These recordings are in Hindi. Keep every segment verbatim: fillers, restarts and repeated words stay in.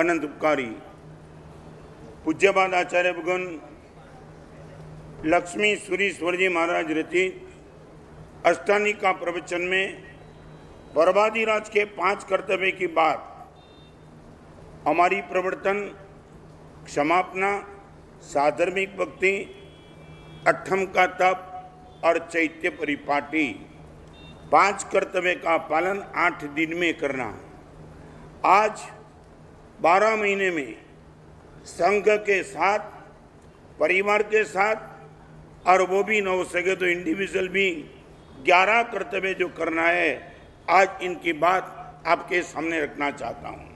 अनंत उपकारी। पूज्यपाद आचार्य भगवान लक्ष्मी सुरीश्वर जी महाराज रचित अष्टानिका प्रवचन में बर्बादीराज के पांच कर्तव्य की बात हमारी प्रवर्तन, क्षमापना, साधर्मिक भक्ति, अठम का तप और चैत्य परिपाटी। पांच कर्तव्य का पालन आठ दिन में करना। आज बारह महीने में संघ के साथ, परिवार के साथ, और वो भी न हो सके तो इंडिविजुअल भी ग्यारह कर्तव्य जो करना है, आज इनकी बात आपके सामने रखना चाहता हूँ।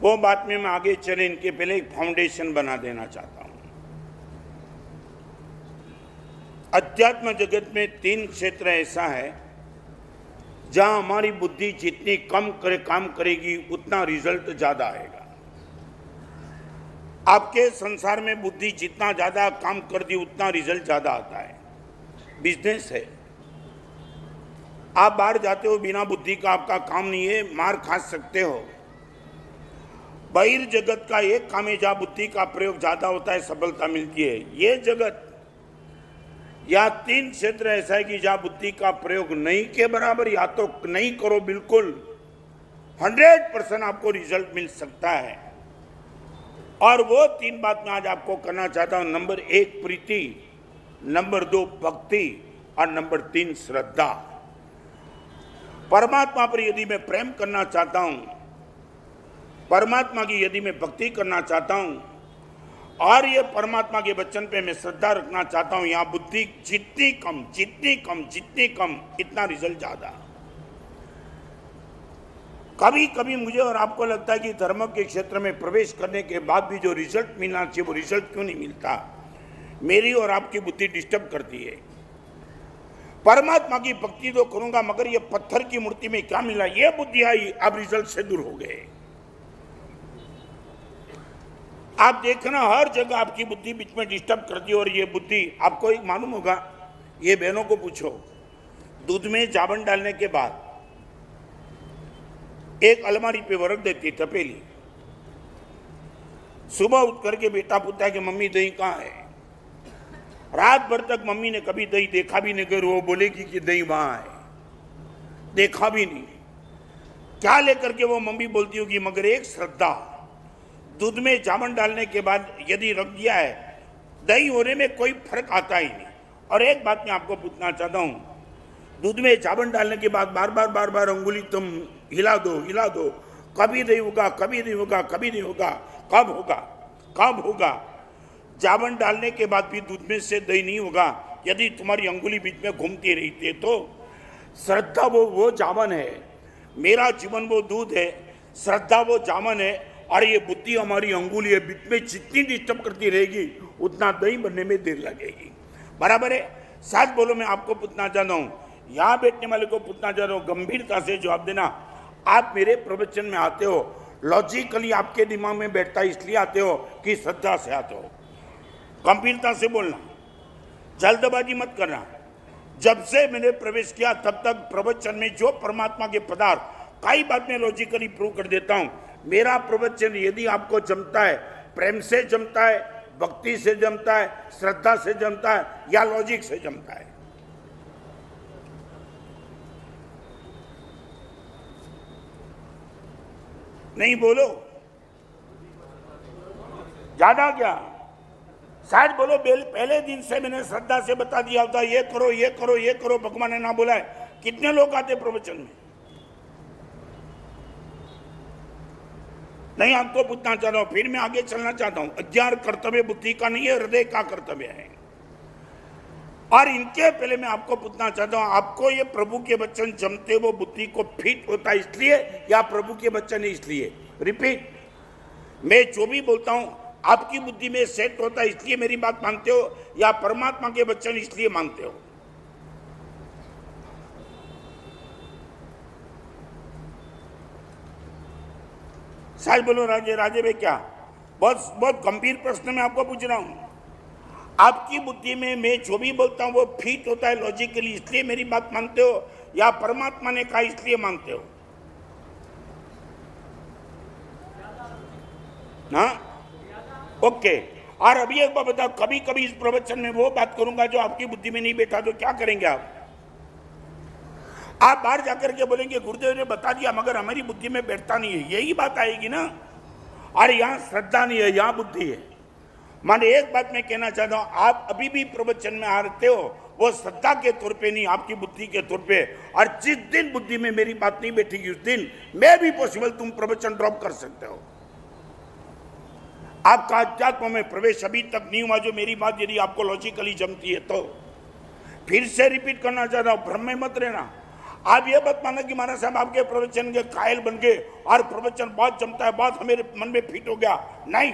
वो बात में मैं आगे चले, इनके पहले एक फाउंडेशन बना देना चाहता हूँ। अध्यात्म जगत में तीन क्षेत्र ऐसा है जहाँ हमारी बुद्धि जितनी कम करे काम करेगी उतना रिजल्ट ज़्यादा आएगा। आपके संसार में बुद्धि जितना ज़्यादा काम कर दी उतना रिजल्ट ज़्यादा आता है। बिजनेस है, आप बाहर जाते हो, बिना बुद्धि का आपका काम नहीं है, मार खा सकते हो। बहिर् जगत का एक काम है जहाँ बुद्धि का प्रयोग ज़्यादा होता है, सफलता मिलती है। ये जगत या तीन क्षेत्र ऐसा है कि जहाँ बुद्धि का प्रयोग नहीं के बराबर, या तो नहीं करो बिल्कुल, हंड्रेड परसेंट आपको रिजल्ट मिल सकता है। और वो तीन बात मैं आज आपको करना चाहता हूँ। नंबर एक प्रीति, नंबर दो भक्ति, और नंबर तीन श्रद्धा। परमात्मा पर यदि मैं प्रेम करना चाहता हूँ, परमात्मा की यदि मैं भक्ति करना चाहता हूँ, और ये परमात्मा के वचन पे मैं श्रद्धा रखना चाहता हूँ, यहाँ बुद्धि जितनी कम जितनी कम जितनी कम इतना रिजल्ट ज़्यादा। कभी कभी मुझे और आपको लगता है कि धर्म के क्षेत्र में प्रवेश करने के बाद भी जो रिजल्ट मिलना चाहिए वो रिजल्ट क्यों नहीं मिलता। मेरी और आपकी बुद्धि डिस्टर्ब करती है। परमात्मा की भक्ति तो करूँगा मगर ये पत्थर की मूर्ति में क्या मिला, ये बुद्धि आई, अब रिजल्ट से दूर हो गए। आप देखना हर जगह आपकी बुद्धि बीच में डिस्टर्ब करती है। और ये बुद्धि आपको एक मालूम होगा, ये बहनों को पूछो, दूध में जावन डालने के बाद एक अलमारी पे रख देती तपेली। सुबह उठ करके बेटा पूछता है कि मम्मी दही कहाँ है। रात भर तक मम्मी ने कभी दही देखा भी नहीं, कर वो बोलेगी कि दही वहाँ है, देखा भी नहीं। क्या लेकर के वो मम्मी बोलती होगी, मगर एक श्रद्धा, दूध में जामन डालने के बाद यदि रख दिया है, दही होने में कोई फर्क आता ही नहीं। और एक बात मैं आपको पूछना चाहता हूँ, दूध में जामन डालने के बाद बार बार बार बार अंगुली तुम हिला दो हिला दो, कभी नहीं होगा कभी नहीं होगा कभी नहीं होगा कब होगा कब होगा। जामन डालने के बाद भी दूध में से दही नहीं होगा यदि तुम्हारी अंगुली बीच में घूमती रहती है। तो श्रद्धा वो वो जामन है, मेरा जीवन वो दूध है, श्रद्धा वो जामन है, और ये बुद्धि हमारी अंगुली है, बीच में जितनी डिस्टर्ब करती रहेगी उतना दही बनने में देर लगेगी। बराबर है, साथ बोलो। मैं आपको पूछना चाहता हूँ, यहाँ बैठने वाले को पूछना चाहता हूँ, गंभीरता से जवाब देना। आप मेरे प्रवचन में आते हो, लॉजिकली आपके दिमाग में बैठता है, इसलिए आते हो कि श्रद्धा से आते हो। गंभीरता से बोलना, जल्दबाजी मत करना। जब से मैंने प्रवेश किया तब तक प्रवचन में जो परमात्मा के पदार्थ, कई बात मैं लॉजिकली प्रूव कर देता हूँ। मेरा प्रवचन यदि आपको जमता है, प्रेम से जमता है, भक्ति से जमता है, श्रद्धा से जमता है, या लॉजिक से जमता है। नहीं बोलो ज्यादा क्या, शायद बोलो। पहले दिन से मैंने श्रद्धा से बता दिया होता, ये करो ये करो ये करो, भगवान ने ना बोला है। कितने लोग आते प्रवचन में। नहीं, आपको पूछना चाह रहा हूँ, फिर मैं आगे चलना चाहता हूँ। अज्ञान कर्तव्य बुद्धि का नहीं है, हृदय का कर्तव्य है। और इनके पहले मैं आपको पूछना चाहता हूँ, आपको ये प्रभु के बच्चन जमते वो बुद्धि को फिट होता है इसलिए, या प्रभु के बच्चन है इसलिए। रिपीट, मैं जो भी बोलता हूँ आपकी बुद्धि में सेट होता है इसलिए मेरी बात मानते हो, या परमात्मा के बच्चन इसलिए मानते हो। साहब बोलो राजे राजे भाई, क्या बहुत बहुत गंभीर प्रश्न में आपको पूछ रहा हूँ। आपकी बुद्धि में मैं जो भी बोलता हूँ वो फिट होता है लॉजिकली, इसलिए मेरी बात मानते हो, या परमात्मा ने कहा इसलिए मानते हो। ना ओके। और अभी एक बात बताओ, कभी कभी इस प्रवचन में वो बात करूंगा जो आपकी बुद्धि में नहीं बैठा, तो क्या करेंगे आप? आप बाहर जाकर के बोलेंगे गुरुदेव ने बता दिया मगर हमारी बुद्धि में बैठता नहीं है, यही बात आएगी ना। अरे यहाँ श्रद्धा नहीं है, यहाँ बुद्धि है। माने एक बात मैं कहना चाहता हूँ, आप अभी भी प्रवचन में आ रहे हो वो श्रद्धा के तौर पे नहीं, आपकी बुद्धि के तौर पे। और जिस दिन बुद्धि में मेरी बात नहीं बैठेगी उस दिन मैं भी पॉसिबल तुम प्रवचन ड्रॉप कर सकते हो। आपका अध्यात्म में प्रवेश अभी तक नहीं हुआ, जो मेरी बात यदि आपको लॉजिकली जमती है तो। फिर से रिपीट करना चाहता हूँ, भ्रम में मत रहना। आप ये मत माना कि महाराज साहब आपके प्रवचन के कायल बन गए और प्रवचन बहुत जमता है, बहुत हमारे मन में फिट हो गया। नहीं,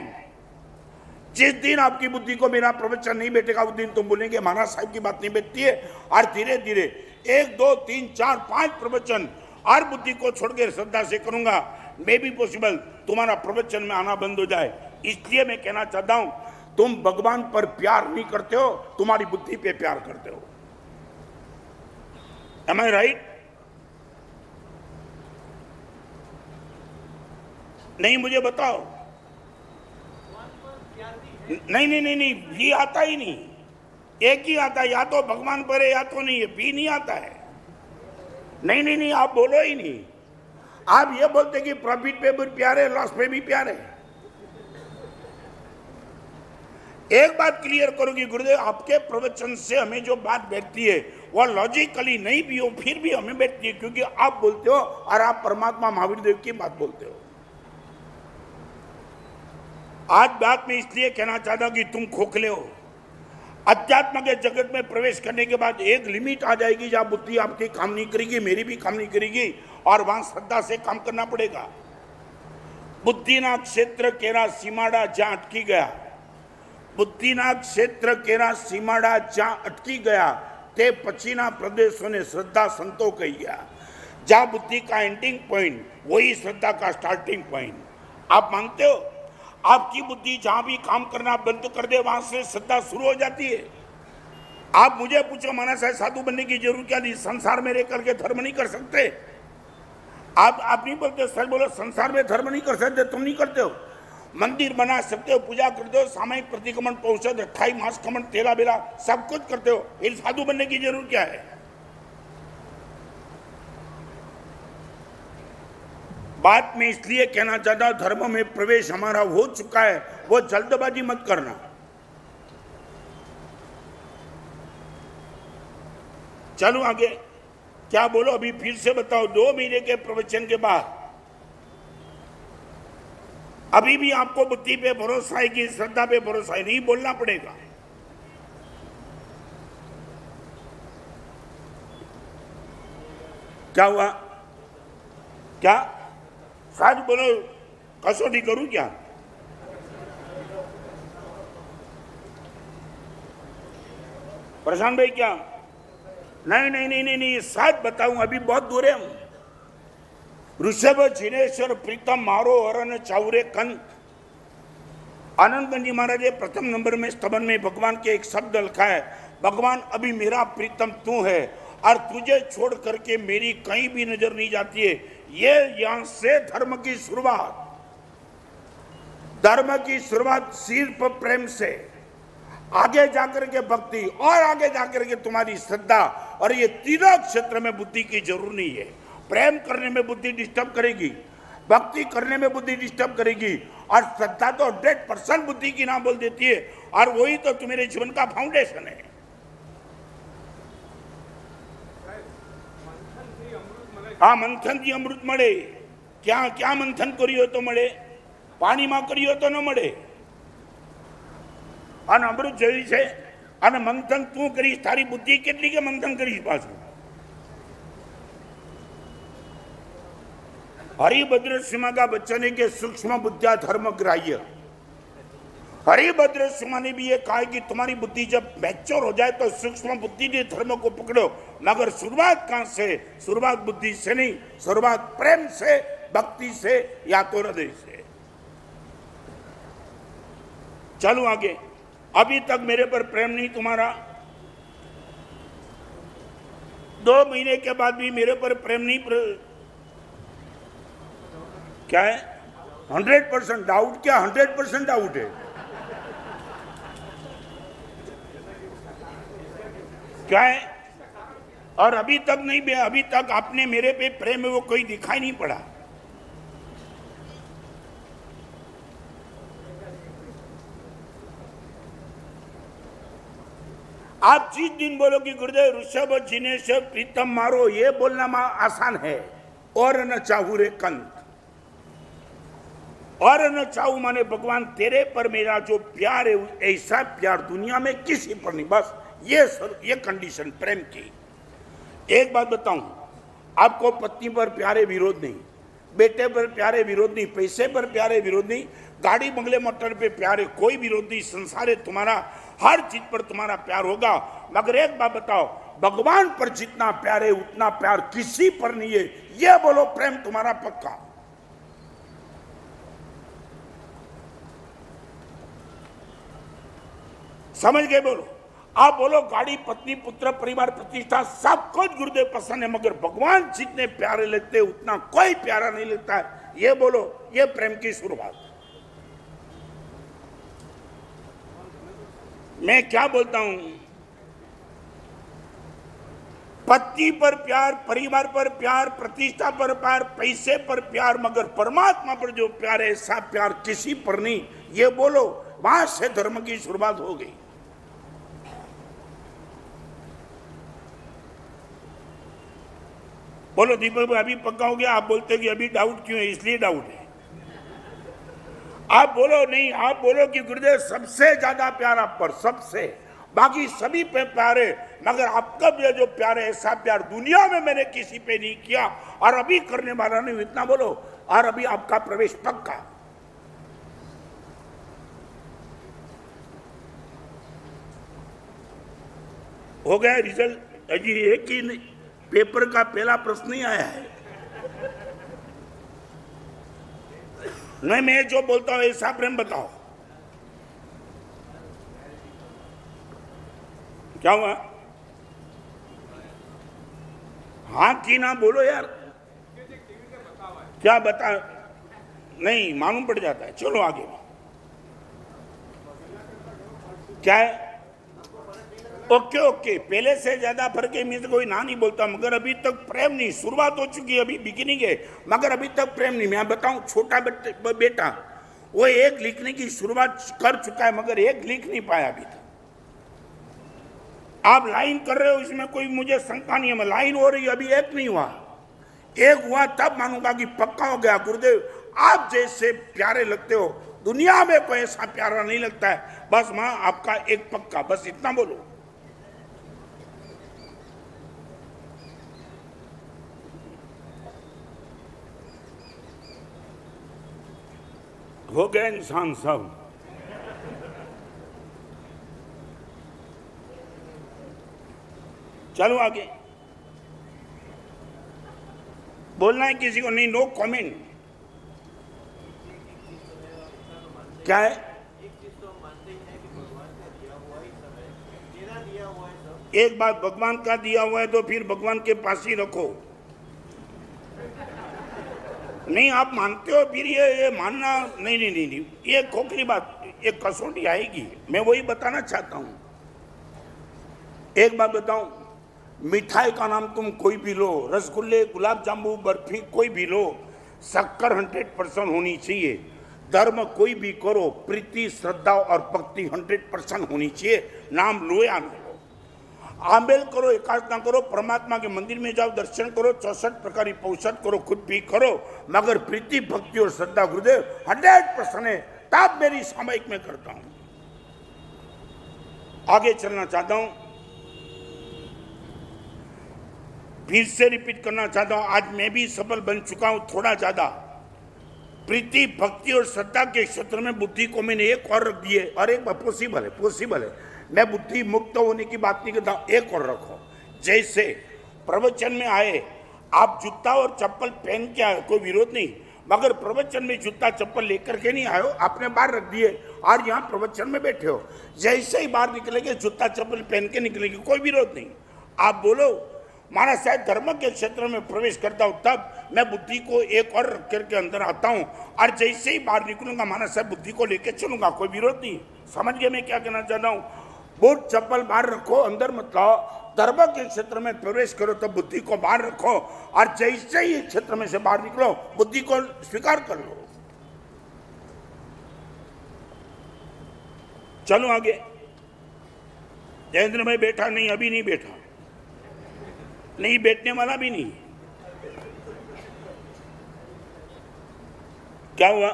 जिस दिन आपकी बुद्धि को मेरा प्रवचन नहीं बैठेगा उस दिन तुम बोलेंगे महाराज साहब की बात नहीं बैठती है। और धीरे धीरे एक दो तीन चार पांच प्रवचन और बुद्धि को छोड़कर श्रद्धा से करूंगा, मे बी पॉसिबल तुम्हारा प्रवचन में आना बंद हो जाए। इसलिए मैं कहना चाहता हूं, तुम भगवान पर प्यार नहीं करते हो, तुम्हारी बुद्धि पे प्यार करते हो। Am I right? नहीं मुझे बताओ। नहीं नहीं नहीं नहीं ये आता ही नहीं, एक ही आता है, या तो भगवान पर है या तो नहीं है, भी नहीं आता है। नहीं नहीं नहीं आप बोलो ही नहीं। आप ये बोलते कि प्रॉफिट पे भी प्यार है, लॉस पे भी प्यार है। एक बात क्लियर करोगी गुरुदेव, आपके प्रवचन से हमें जो बात बैठती है वो लॉजिकली नहीं भी हो फिर भी हमें बैठती है, क्योंकि आप बोलते हो और आप परमात्मा महावीर देव की बात बोलते हो। आज बात में इसलिए कहना चाहता हूं कि तुम खोखले हो। अध्यात्म के जगत में प्रवेश करने के बाद एक लिमिट आ जाएगी जहां बुद्धि आपकी काम नहीं करेगी, मेरी भी काम नहीं करेगी, और वहां श्रद्धा से काम करना पड़ेगा। बुद्धिना क्षेत्र केरा सीमाड़ा जहां अटकी गया, बुद्धिना क्षेत्र केरा सीमाड़ा जहां अटकी गया, ते पचीना प्रदेशों ने श्रद्धा संतो कही गया। जहां बुद्धि का एंडिंग पॉइंट वही श्रद्धा का स्टार्टिंग पॉइंट। आप मानते हो आपकी बुद्धि जहां भी काम करना बंद कर दे वहां से श्रद्धा शुरू हो जाती है। आप मुझे पूछो महाराज साहब साधु बनने की जरूरत क्या थी, संसार में रह करके धर्म नहीं कर सकते? आप आप नहीं बोलते सर, बोलो संसार में धर्म नहीं कर सकते, तुम नहीं करते हो। मंदिर बना सकते हो, पूजा करते हो, सामायिक प्रतिक्रमण, पौषध, अट्ठाई मास कमण, तेला बेला सब कुछ करते हो, फिर साधु बनने की जरूरत क्या है? बात में इसलिए कहना चाहता हूं, धर्म में प्रवेश हमारा हो चुका है, वो जल्दबाजी मत करना। चलो आगे क्या बोलो, अभी फिर से बताओ। दो महीने के प्रवचन के बाद अभी भी आपको बुद्धि पे भरोसा है कि श्रद्धा पे भरोसा है, नहीं बोलना पड़ेगा। क्या हुआ? क्या साथ बोलो, कसौटी करूं क्या? प्रशांत भाई क्या? नहीं नहीं नहीं नहीं नहीं साथ बताऊं, अभी बहुत दूर है हम। ऋषभ जिनेश्वर प्रीतम मारो हरण चावरे कंत आनंदगंजी महाराज ने प्रथम नंबर में स्तवन में भगवान के एक शब्द लिखा है, भगवान अभी मेरा प्रीतम तू है और तुझे छोड़ करके मेरी कहीं भी नजर नहीं जाती है। ये यहां से धर्म की शुरुआत, धर्म की शुरुआत सिर्फ प्रेम से, आगे जाकर के भक्ति और आगे जाकर के तुम्हारी श्रद्धा, और ये तीनों क्षेत्र में बुद्धि की जरूरत नहीं है। प्रेम करने में बुद्धि डिस्टर्ब करेगी, भक्ति करने में बुद्धि डिस्टर्ब करेगी, और श्रद्धा तो हंड्रेड परसेंट बुद्धि की ना बोल देती है, और वही तो तुम्हारे जीवन का फाउंडेशन है। हाँ मंथन थी अमृत मळे, क्या क्या मंथन करियो तो मळे, पानी में करियो तो न मळे। અને અમૃત જોઈ છે અને મંથન તું કરીશ, તારી બુદ્ધિ કેટલી કે મંથન કરીશ પાછું। हरिभद्र सीमा का बच्चा ने के सूक्ष्म बुद्धिया धर्म ग्राह्य, हरिभद्र सीमा ने भी ये कहा कि तुम्हारी बुद्धि जब मैच्योर हो जाए तो सूक्ष्म बुद्धि ने धर्म को पकड़ो, मगर शुरुआत कहां से? शुरुआत बुद्धि से नहीं, शुरुआत प्रेम से, भक्ति से, या तो हृदय से। चलो आगे। अभी तक मेरे पर प्रेम नहीं तुम्हारा, दो महीने के बाद भी मेरे पर प्रेम नहीं। प्र... क्या है? हंड्रेड परसेंट डाउट, क्या हंड्रेड परसेंट डाउट है? क्या है? और अभी तक नहीं, अभी तक आपने मेरे पे प्रेम है वो कोई दिखाई नहीं पड़ा। आप जिस दिन बोलो कि गुरुदेव ऋषभ जिनेश प्रीतम मारो, ये बोलना आसान है। और न चाहू रे कंत, और न चाहू माने भगवान तेरे पर मेरा जो प्यार है ऐसा प्यार दुनिया में किसी पर नहीं। बस ये सर, ये कंडीशन प्रेम की। एक बात बताऊं आपको, पत्नी पर प्यारे विरोध नहीं, बेटे पर प्यारे विरोध नहीं, पैसे पर प्यारे विरोध नहीं, गाड़ी बंगले मोटर पे प्यारे कोई विरोध नहीं। संसार है तुम्हारा, हर चीज पर तुम्हारा प्यार होगा। मगर एक बात बताओ, भगवान पर जितना प्यार है उतना प्यार किसी पर नहीं है, ये बोलो प्रेम तुम्हारा पक्का। समझ गए? बोलो आप, बोलो गाड़ी, पत्नी, पुत्र, परिवार, प्रतिष्ठा सब कुछ गुरुदेव पसंद है, मगर भगवान जितने प्यारे लगते उतना कोई प्यारा नहीं लगता है, ये बोलो। ये प्रेम की शुरुआत। मैं क्या बोलता हूं, पत्नी पर प्यार, परिवार पर प्यार, प्रतिष्ठा पर प्यार, पैसे पर प्यार, मगर परमात्मा पर जो प्यार है ऐसा प्यार किसी पर नहीं, ये बोलो। वहां से धर्म की शुरुआत हो गई। बोलो दीपक भाई अभी पक्का हो गया? आप बोलते हो कि अभी डाउट क्यों है, इसलिए डाउट है। आप बोलो नहीं, आप बोलो कि गुरुदेव सबसे ज्यादा प्यार आप पर, सबसे, बाकी सभी पे प्यार है, मगर आपका भी जो प्यार है ऐसा प्यार दुनिया में मैंने किसी पे नहीं किया और अभी करने वाला नहीं, इतना बोलो। और अभी आपका प्रवेश पक्का। हो गया रिजल्ट? अजी एक ही नहीं, पेपर का पहला प्रश्न ही आया है। नहीं, मैं जो बोलता हूं ऐसा प्रेम बताओ। क्या हुआ? हाँ की ना बोलो यार, क्या बता नहीं मालूम पड़ जाता है। चलो आगे, क्या है? ओके ओके, पहले से ज्यादा फर्क है। मैं तो कोई ना नहीं बोलता, मगर अभी तक प्रेम नहीं। शुरुआत हो चुकी है, अभी बिगिनिंग है, मगर अभी तक प्रेम नहीं। मैं बताऊं, छोटा बेटा वो एक लिखने की शुरुआत कर चुका है, मगर एक लिख नहीं पाया अभी तक। आप लाइन कर रहे हो, इसमें कोई मुझे शंका नहीं है। मैं लाइन हो रही है, अभी एक नहीं हुआ। एक हुआ तब मानूंगा कि पक्का हो गया। गुरुदेव आप जैसे प्यारे लगते हो दुनिया में कोई ऐसा प्यारा नहीं लगता है। बस माँ आपका एक पक्का, बस इतना बोलो। हो गए इंसान सब। चलो आगे, बोलना है किसी को? नहीं, नो कमेंट। क्या है? एक बात, भगवान का दिया हुआ है तो फिर भगवान के पास ही रखो। नहीं आप मानते हो, फिर ये ये मानना नहीं नहीं नहीं, नहीं। ये खोखली बात, ये कसौटी आएगी। मैं वही बताना चाहता हूँ। एक बात बताऊं, मिठाई का नाम तुम कोई भी लो, रसगुल्ले, गुलाब जामुन, बर्फी कोई भी लो, शक्कर हंड्रेड परसेंट होनी चाहिए। धर्म कोई भी करो, प्रीति, श्रद्धा और भक्ति हंड्रेड परसेंट होनी चाहिए। नाम लो या ना लो, आंबेल करो, एकाधना करो, परमात्मा के मंदिर में जाओ, दर्शन करो, चौसठ प्रकार पौषध करो, खुद भी करो, मगर प्रीति, भक्ति और श्रद्धा गुरुदेव हंड्रेड परसेंट है तब मेरी सामायिक में करता हूँ। आगे चलना चाहता हूँ, फिर से रिपीट करना चाहता हूँ। आज मैं भी सफल बन चुका हूँ थोड़ा ज़्यादा। प्रीति, भक्ति और श्रद्धा के क्षेत्र में बुद्धि को मैंने एक और रख दी है। और एक पॉसिबल है, पॉसिबल है। मैं बुद्धि मुक्त होने की बात नहीं करता, एक और रखो। जैसे प्रवचन में आए आप जूता और चप्पल पहन के आए, कोई विरोध नहीं, मगर प्रवचन में जूता चप्पल लेकर के नहीं आयो, आपने बाहर रख दिए और यहाँ प्रवचन में बैठे हो। जैसे ही बाहर निकलेंगे जूता चप्पल पहन के निकलेंगे, कोई विरोध नहीं। आप बोलो महाराज साहब धर्म के क्षेत्र में प्रवेश करता हूँ तब मैं बुद्धि को एक और करके अंदर आता हूँ और जैसे ही बाहर निकलूंगा महाराज साहब बुद्धि को लेके चलूंगा, कोई विरोध नहीं। समझ गए मैं क्या कहना चाहता हूँ? बूट चप्पल बाहर रखो, अंदर मत लाओ। धर्म के क्षेत्र में प्रवेश करो तो बुद्धि को बाहर रखो और जैसे ही क्षेत्र में से बाहर निकलो बुद्धि को स्वीकार कर लो। चलो आगे। जयेंद्र भाई बैठा नहीं, अभी नहीं बैठा, नहीं बैठने वाला भी नहीं। क्या हुआ?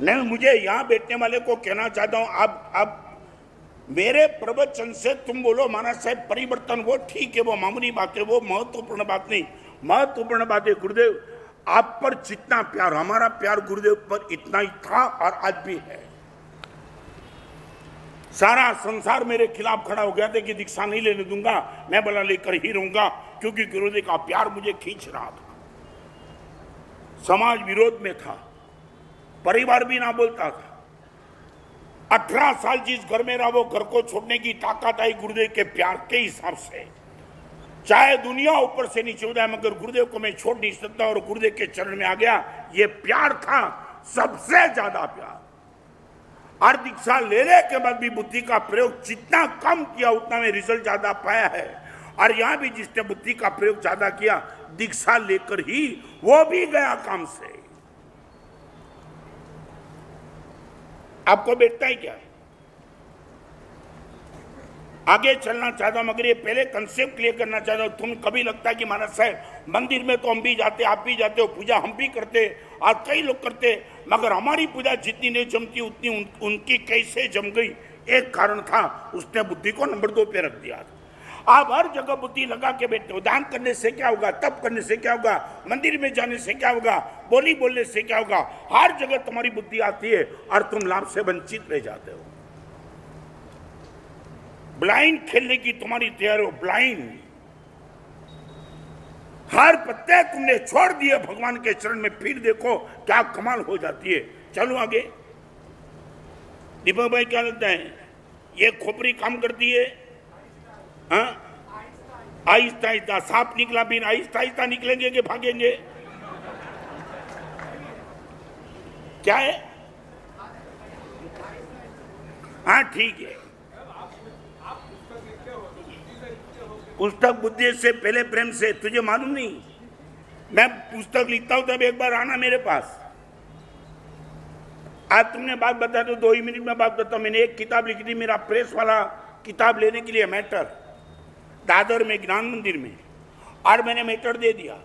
नहीं, मुझे यहां बैठने वाले को कहना चाहता हूं, आप आप मेरे प्रवचन से तुम बोलो महाराज साहब परिवर्तन हो, ठीक है, वो मामूली बात है, वो महत्वपूर्ण बात नहीं। महत्वपूर्ण बात है गुरुदेव, आप पर जितना प्यार, हमारा प्यार गुरुदेव पर इतना ही था और आज भी है। सारा संसार मेरे खिलाफ खड़ा हो गया था कि दीक्षा नहीं लेने दूंगा, मैं बला लेकर ही रहूंगा, क्योंकि गुरुदेव का प्यार मुझे खींच रहा था। समाज विरोध में था, परिवार भी ना बोलता था। अठारह साल जिस घर में रहा वो घर को छोड़ने की ताकत आई गुरुदेव के प्यार के हिसाब से। चाहे दुनिया ऊपर से नीचे हो जाए मगर गुरुदेव को मैं छोड़ नहीं सकता और गुरुदेव के चरण में आ गया। ये प्यार था, सबसे ज्यादा प्यार। और दीक्षा लेने के बाद भी बुद्धि का प्रयोग जितना कम किया उतना में रिजल्ट ज्यादा पाया है। और यहां भी जिसने बुद्धि का प्रयोग ज्यादा किया दीक्षा लेकर ही वो भी गया काम से। आपको बैठता है क्या? आगे चलना चाहता हूं मगर ये पहले कंसेप्ट क्लियर करना चाहता हूं। तुम कभी लगता है कि महाराज साहब मंदिर में तो हम भी जाते, आप भी जाते हो, पूजा हम भी करते और कई लोग करते, मगर हमारी पूजा जितनी नहीं जमती उतनी उन, उनकी कैसे जम गई? एक कारण था, उसने बुद्धि को नंबर दो पे रख दिया। आप हर जगह बुद्धि लगा के बैठते हो, दान करने से क्या होगा, तप करने से क्या होगा, मंदिर में जाने से क्या होगा, बोली बोलने से क्या होगा, हर जगह तुम्हारी बुद्धि आती है और तुम लाभ से वंचित रह जाते हो। ब्लाइंड खेलने की तुम्हारी तैयारी हो, ब्लाइंड। हर पत्ते तुमने छोड़ दिए भगवान के चरण में, फिर देखो क्या कमाल हो जाती है। चलो आगे। दीपक भाई क्या लगता है ये खोपड़ी काम करती है? आहिस्ता आहिस्ता सांप निकला, फिर आहिस्ता आहिस्ता निकलेंगे कि भागेंगे? क्या है? हाँ ठीक है। पुस्तक बुद्धि से पहले प्रेम से। तुझे मालूम नहीं मैं पुस्तक लिखता हूं, तब एक बार आना मेरे पास। आज तुमने बात बता दो, दो ही मिनट में बात बताऊं। मैंने एक किताब लिखी थी, मेरा प्रेस वाला किताब लेने के लिए मैटर दादर में ज्ञान मंदिर में, और मैंने मैटर दे दिया।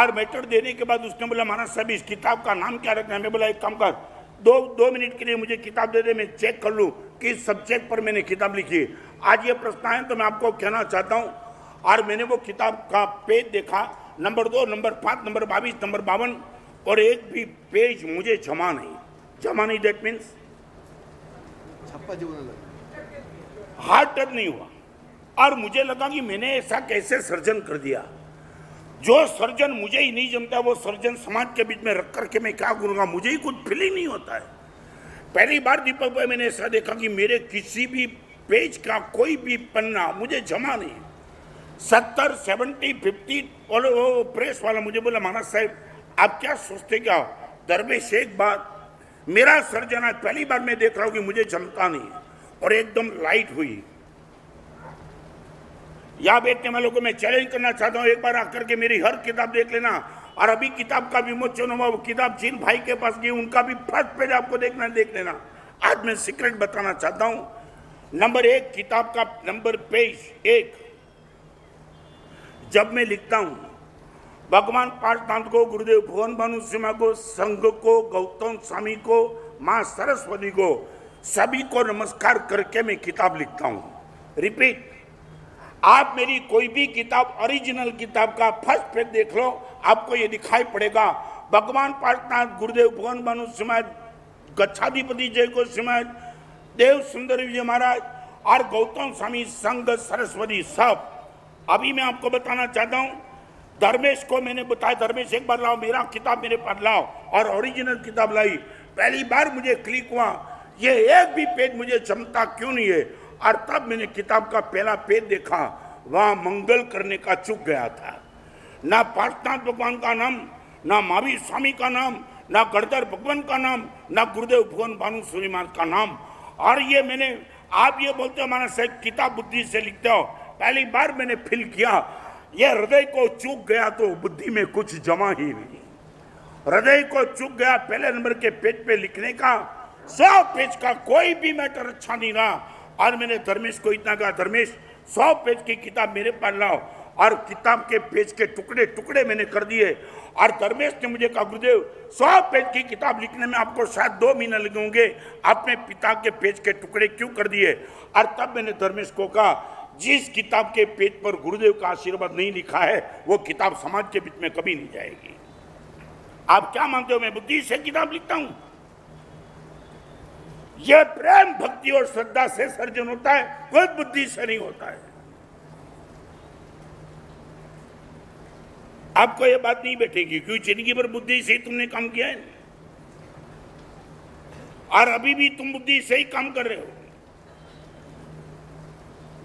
और मैटर देने के बाद उसने बोला महाराज साहब इस किताब का नाम क्या रखना है? मैं बोला एक काम कर, दो दो मिनट के लिए मुझे किताब दे दे, मैं चेक कर लूँ किस सब्जेक्ट पर मैंने किताब लिखी है। आज ये प्रश्न आए तो मैं आपको कहना चाहता हूँ, और मैंने वो किताब का पेज देखा, नंबर दो, नंबर पाँच, नंबर बाईस, नंबर बावन, और एक भी पेज मुझे जमा नहीं। जमा नहीं दैट मीन्स हार्ड टच नहीं हुआ। और मुझे लगा कि मैंने ऐसा कैसे सर्जन कर दिया, जो सर्जन मुझे ही नहीं जमता वो सर्जन समाज के बीच में रख करके मैं क्या करूँगा, मुझे ही कुछ फील ही नहीं होता है। पहली बार दीपक भाई मैंने ऐसा देखा कि मेरे किसी भी पेज का कोई भी पन्ना मुझे जमा नहीं। सत्तर सेवेंटी फिफ्टी और वो प्रेस वाला मुझे बोला महाराज साहब आप क्या सोचते क्या हो? दरवेश एक बात, मेरा सर्जन आज पहली बार मैं देख रहा हूँ कि मुझे जमता नहीं और एकदम लाइट हुई। या बैठने वालों को मैं चैलेंज करना चाहता हूँ, एक बार आकर के मेरी हर किताब देख लेना। और अभी किताब का विमोचन हुआ, वो किताब जिन भाई के पास गई उनका भी फर्स्ट पेज आपको देखना देख लेना। आज मैं सीक्रेट बताना चाहता हूँ। नंबर एक किताब का नंबर पेज एक, जब मैं लिखता हूँ भगवान पाठशांत को, गुरुदेव भुवन भानु सिमा को, संघ को, गौतम स्वामी को, माँ सरस्वती को, सभी को नमस्कार करके मैं किताब लिखता हूँ। रिपीट, आप मेरी कोई भी किताब ओरिजिनल किताब का फर्स्ट पेज देख लो, आपको ये दिखाई पड़ेगा भगवान पाठशांत, गुरुदेव भुवन भानु सिमा, गच्छाधिपति जय को सिमा, देव सुंदर विजय महाराज और गौतम स्वामी, संघ, सरस्वती, सब। अभी मैं आपको बताना चाहता हूँ, धर्मेश को मैंने बताया धर्मेश एक बार लाओ मेरा किताब मेरे पास लाओ, और ओरिजिनल किताब लाई। पहली बार मुझे क्लिक हुआ ये एक भी पेज मुझे जमता क्यों नहीं है। और तब मैंने किताब का पहला पेज देखा, वहाँ मंगल करने का चूक गया था। ना पार्थनाथ भगवान का नाम, ना मावी स्वामी का नाम, ना गणधर भगवान का नाम, ना गुरुदेव भुवन भानु सूर्य महाराज का नाम। और ये मैंने, आप ये बोलते हो माना साहब किताब बुद्धि से लिखते हो, पहली बार मैंने फील किया ये हृदय को चूक गया तो बुद्धि में कुछ जमा ही नहीं। हृदय को चूक गया पहले नंबर के पेज पे लिखने का, सौ पेज का कोई भी मैटर अच्छा नहीं रहा। और मैंने धर्मेश को इतना कहा, धर्मेश सौ पेज की किताब मेरे पास लाओ, और किताब के पेज के टुकड़े टुकड़े मैंने कर दिए। और धर्मेश ने मुझे कहा, गुरुदेव सौ पेज की किताब लिखने में आपको शायद दो महीना लगे होंगे, आपने पिता के पेज के टुकड़े क्यों कर दिए? और तब मैंने धर्मेश को कहा, जिस किताब के पेज पर गुरुदेव का आशीर्वाद नहीं लिखा है वो किताब समाज के बीच में कभी नहीं जाएगी। आप क्या मानते हो मैं बुद्धि से किताब लिखता हूं? यह प्रेम भक्ति और श्रद्धा से सर्जन होता है, कोई बुद्धि से नहीं होता है। आपको यह बात नहीं बैठेगी क्योंकि जिंदगी भर बुद्धि से ही तुमने काम किया है और अभी भी तुम बुद्धि से ही काम कर रहे हो।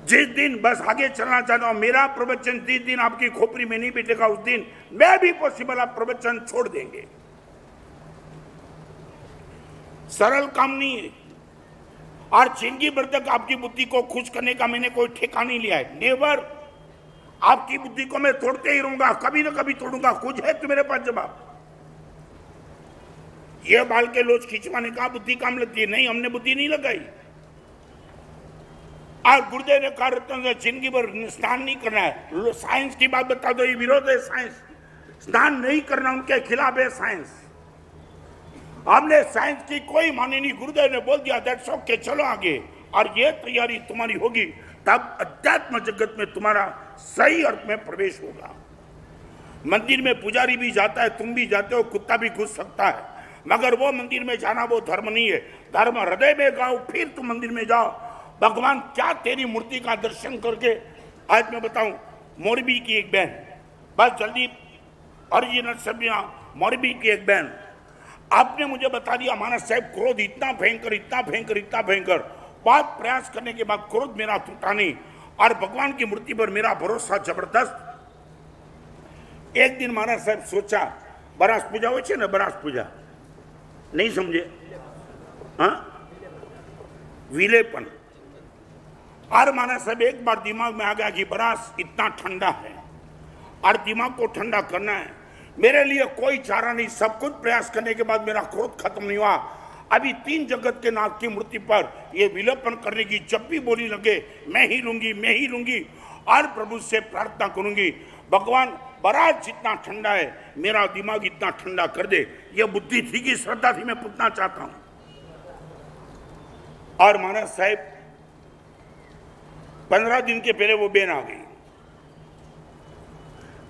जिस दिन बस आगे चलना चाहता हूं, मेरा प्रवचन जिस दिन आपकी खोपड़ी में नहीं बैठेगा उस दिन मैं भी पॉसिबल आप प्रवचन छोड़ देंगे। सरल काम नहीं है। और जिंदगी भर तक आपकी बुद्धि को खुश करने का मैंने कोई ठेका नहीं लिया है, नेवर। आपकी बुद्धि को मैं तोड़ते ही रहूंगा, कभी ना कभी तोड़ूंगा। कुछ है तो मेरे पास जवाब। यह बाल के लोच खिंचवाने का बुद्धि काम लगती है, नहीं हमने बुद्धि नहीं लगाई। आज गुरुदेव ने कहा रत्न जिंदगी भर स्नान नहीं करना है, साइंस की बात बता दो, ये विरोध है साइंस, स्नान नहीं करना उनके खिलाफ है साइंस। हमने साइंस की कोई मानी नहीं, गुरुदेव ने बोल दिया दैट्स ओके, चलो आगे। और ये तैयारी तुम्हारी होगी तब अध्यात्म जगत में तुम्हारा सही अर्थ में प्रवेश होगा। मंदिर में पुजारी भी जाता है, तुम भी जाते हो, कुत्ता भी घुस सकता है, मगर वो मंदिर में जाना वो धर्म नहीं है। धर्म हृदय में गाओ, फिर तुम मंदिर में जाओ। भगवान क्या तेरी मूर्ति का दर्शन करके, आज मैं बताऊं, मोरबी की एक बहन, बस जल्दी ओरिजिनल सब्जियां, मोरबी की एक बहन, आपने मुझे बता दिया मानस साहब क्रोध इतना भयंकर इतना भयंकर इतना भयंकर, बहुत प्रयास करने के बाद क्रोध मेरा टूटा नहीं और भगवान की मूर्ति पर मेरा भरोसा जबरदस्त। एक दिन मानस साहब सोचा, बरास पूजा हो छे ना, बरास पूजा नहीं समझे, हाँ विलेपन। और माना साहब एक बार दिमाग में आ गया कि बरास इतना ठंडा है और दिमाग को ठंडा करना है, मेरे लिए कोई चारा नहीं। सब कुछ प्रयास करने के बाद मेरा क्रोध खत्म नहीं हुआ। अभी तीन जगत के नाथ की मूर्ति पर ये विलोपन करने की जब भी बोली लगे, मैं ही लूंगी मैं ही लूंगी, और प्रभु से प्रार्थना करूंगी, भगवान बरास जितना ठंडा है मेरा दिमाग इतना ठंडा कर दे। यह बुद्धि थी कि श्रद्धा थी, मैं पूछना चाहता हूँ। और महाराज साहब पंद्रह दिन के पहले वो बहन आ गई।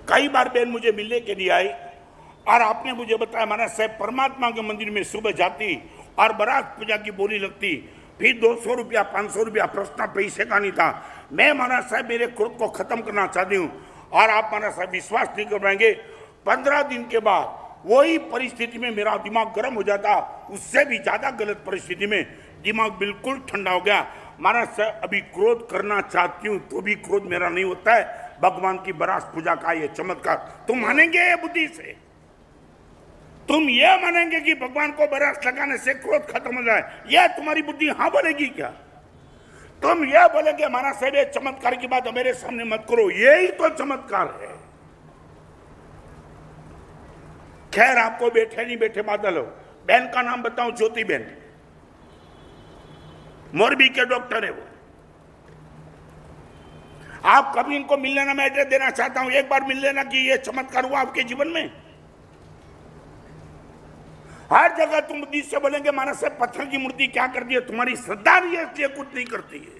कई बार बहन मुझे मिलने के लिए आई और आपने मुझे बताया महाराज साहब परमात्मा के मंदिर में सुबह जाती और बरात पूजा की बोली लगती, फिर दो सौ रुपया पाँच सौ रुपया प्रश्न पैसे का नहीं था। मैं महाराज साहब मेरे क्रोध को खत्म करना चाहती हूँ और आप महाराज साहब विश्वास नहीं कर पाएंगे, पंद्रह दिन के बाद वही परिस्थिति में मेरा दिमाग गर्म हो जाता, उससे भी ज़्यादा गलत परिस्थिति में दिमाग बिल्कुल ठंडा हो गया। महाराज साहब अभी क्रोध करना चाहती हूँ तो भी क्रोध मेरा नहीं होता है, भगवान की बरास पूजा का ये चमत्कार। तुम मानेंगे ये बुद्धि से? तुम ये मानेंगे कि भगवान को बरास लगाने से क्रोध खत्म हो जाए? ये तुम्हारी बुद्धि हाँ बोलेगी क्या? तुम ये बोलेंगे महाराज साहब ये चमत्कार की बात मेरे सामने मत करो, यही तो चमत्कार है। खैर आपको बैठे नहीं बैठे बादल हो, बहन का नाम बताऊं, ज्योति बहन, मोरबी के डॉक्टर है वो। आप कभी इनको मिल लेना, मैं एड्रेस देना चाहता हूं, एक बार मिल लेना कि ये चमत्कार हुआ आपके जीवन में। हर जगह तुम बुद्धि से बोलेंगे मानस से पत्थर की मूर्ति क्या करती है, तुम्हारी श्रद्धा भी है इसलिए कुछ नहीं करती है।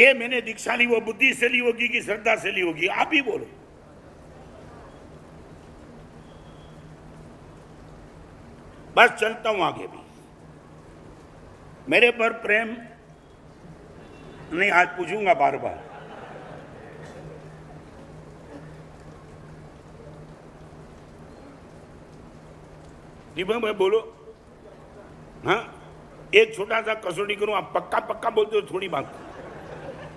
ये मैंने दीक्षा ली वो बुद्धि से ली होगी कि श्रद्धा से ली होगी? आप ही बोलो। बस चलता हूं आगे भी। मेरे पर प्रेम नहीं, आज पूछूंगा बार बार। दीपक भाई बोलो। हाँ एक छोटा सा कसौटी करूँ, आप पक्का पक्का बोलते हो थोड़ी बात,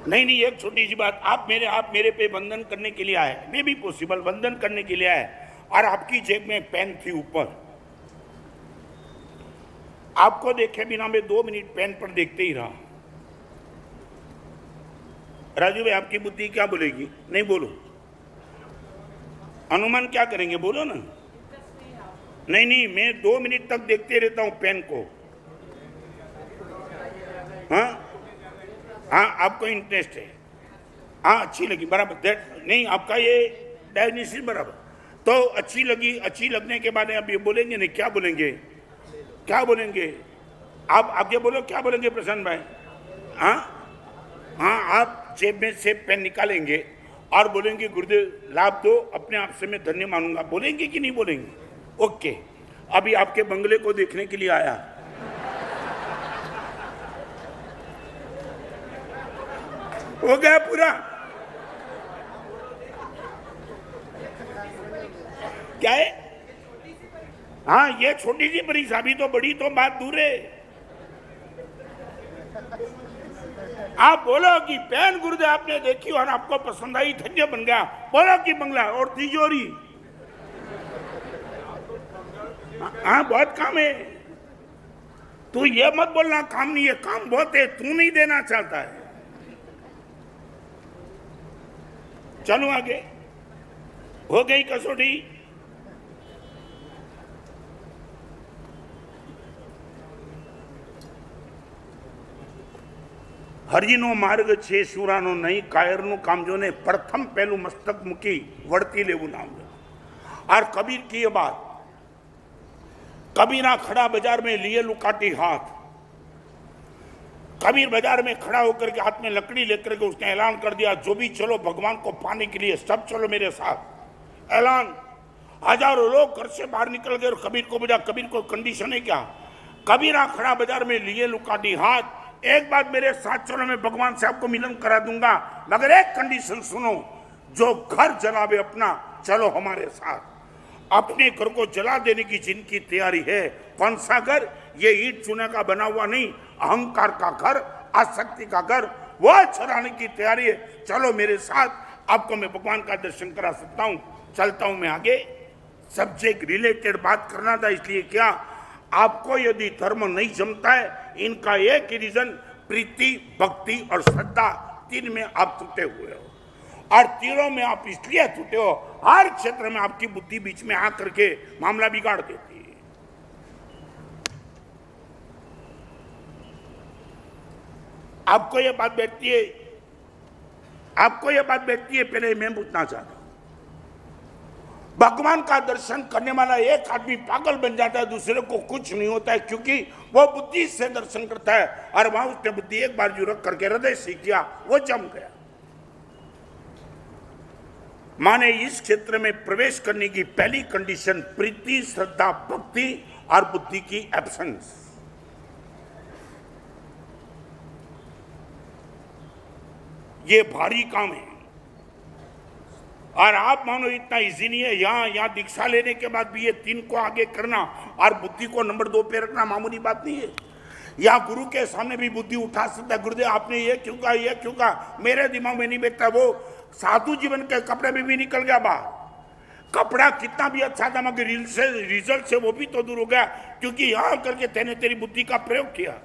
नहीं नहीं एक छोटी सी बात, आप मेरे आप मेरे पे बंधन करने के लिए आए, मे बी पॉसिबल बंधन करने के लिए आए, और आपकी जेब में पेन थी ऊपर, आपको देखे बिना मैं दो मिनट पेन पर देखते ही रहा। राजू भाई आपकी बुद्धि क्या बोलेगी? नहीं बोलो, अनुमान क्या करेंगे? बोलो ना। नहीं नहीं मैं दो मिनट तक देखते रहता हूं पेन को। हाँ हाँ आपको इंटरेस्ट है, हाँ अच्छी लगी, बराबर, दैट नहीं आपका ये डायग्नोसिस बराबर। तो अच्छी लगी, अच्छी लगने के बाद अब ये बोलेंगे नहीं, क्या बोलेंगे? क्या बोलेंगे आप? आगे बोलो क्या बोलेंगे प्रशांत भाई? हाँ हाँ आप जेब में से पेन निकालेंगे और बोलेंगे गुरुदेव लाभ दो, अपने आप से मैं धन्य मानूंगा, बोलेंगे कि नहीं बोलेंगे? ओके, अभी आपके बंगले को देखने के लिए आया, हो गया पूरा। क्या है? हाँ ये छोटी सी परीक्षा, अभी तो बड़ी तो बात दूर है। आप बोलो कि पेन गुरुदेव आपने देखी और आपको पसंद आई, धन्य बन गया, बोलो कि बंगला और तिजोरी। हाँ बहुत काम है, तू ये मत बोलना काम नहीं है, काम बहुत है, तू नहीं देना चाहता है। चलो आगे, हो गई कसौटी। हरिनो मार्ग छे शूरानो नहीं कायरनो कामजोने प्रथम पहलू मस्तक मुकी वड़ती लेवू नाम। और कबीर की ये बात, कबीरा खड़ा बाजार में लिए लुकाटी हाथ, कबीर बाजार में खड़ा होकर के हाथ में लकड़ी लेकर के उसने ऐलान कर दिया, जो भी चलो भगवान को पाने के लिए, सब चलो मेरे साथ। ऐलान, हजारों लोग घर से बाहर निकल गए और कबीर को बुझा, कबीर को कंडीशन है क्या? कबीरा खड़ा बाजार में लिए लुकाटी हाथ, एक बात मेरे साथ चलो, मैं भगवान से आपको मिलन करा दूंगा, मगर एक कंडीशन सुनो, जो घर जलावे अपना चलो हमारे साथ। अपने घर को जला देने की जिनकी तैयारी है, कौन सा घर? ये ईट चूना का बना हुआ नहीं, अहंकार का घर, आसक्ति का घर, वह चलाने की तैयारी है, चलो मेरे साथ, आपको मैं भगवान का दर्शन करा सकता हूँ। चलता हूँ मैं आगे, सब्जेक्ट रिलेटेड बात करना था इसलिए क्या, आपको यदि धर्म नहीं जमता है, इनका एक ही रीजन प्रीति, भक्ति और श्रद्धा, तीन में आप टूटे हुए हो, और तीनों में आप इसलिए टूटे हो, हर क्षेत्र में आपकी बुद्धि बीच में आकर के मामला बिगाड़ देती है। आपको यह बात बैठती है, आपको यह बात बैठती है। पहले मैं पूछना चाहता हूं, भगवान का दर्शन करने वाला एक आदमी पागल बन जाता है, दूसरे को कुछ नहीं होता है, क्योंकि वो बुद्धि से दर्शन करता है, और वहां उसने बुद्धि एक बार जो रख करके हृदय से किया, वो जम गया। माने इस क्षेत्र में प्रवेश करने की पहली कंडीशन प्रीति, श्रद्धा, भक्ति और बुद्धि की एब्सेंस। ये भारी काम है, और आप मानो इतना इजी नहीं है। यहाँ यहाँ दीक्षा लेने के बाद भी ये तीन को आगे करना और बुद्धि को नंबर दो पे रखना मामूली बात नहीं है। यहाँ गुरु के सामने भी बुद्धि उठा सकता है, गुरुदेव आपने ये क्यों कहा, ये क्यों कहा, मेरे दिमाग में नहीं बैठता। वो साधु जीवन के कपड़े में भी निकल गया बाहर, कपड़ा कितना भी अच्छा था मगर रिजल्ट से वो भी तो दूर हो गया, क्योंकि यहाँ करके तेने तेरी बुद्धि का प्रयोग किया।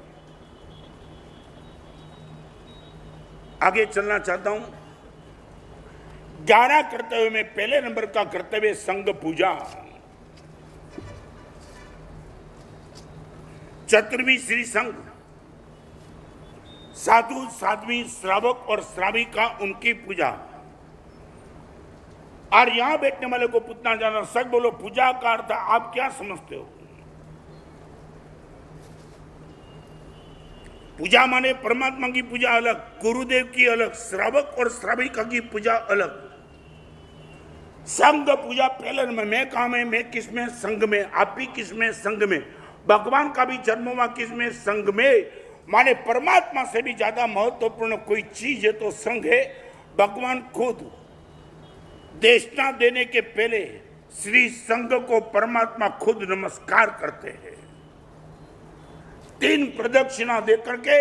आगे चलना चाहता हूँ। ग्यारह कर्तव्य में पहले नंबर का कर्तव्य संग पूजा। चतुर्वी श्री संग, साधु, साध्वी, श्रावक और श्राविका, उनकी पूजा। और यहां बैठने वाले को पूछना जाना, सच बोलो पूजा का अर्थ आप क्या समझते हो? पूजा माने परमात्मा की पूजा अलग, गुरुदेव की अलग, श्रावक और श्राविका की पूजा अलग। संग पूजा पहले में, मैं कहाँ में, मैं किस में? संग में। आप भी किस में? संग में। भगवान का भी जन्म हुआ किस में? संग में। माने परमात्मा से भी ज्यादा महत्वपूर्ण कोई चीज है तो संग है। भगवान खुद देशना देने के पहले श्री संग को परमात्मा खुद नमस्कार करते हैं। तीन प्रदक्षिणा दे करके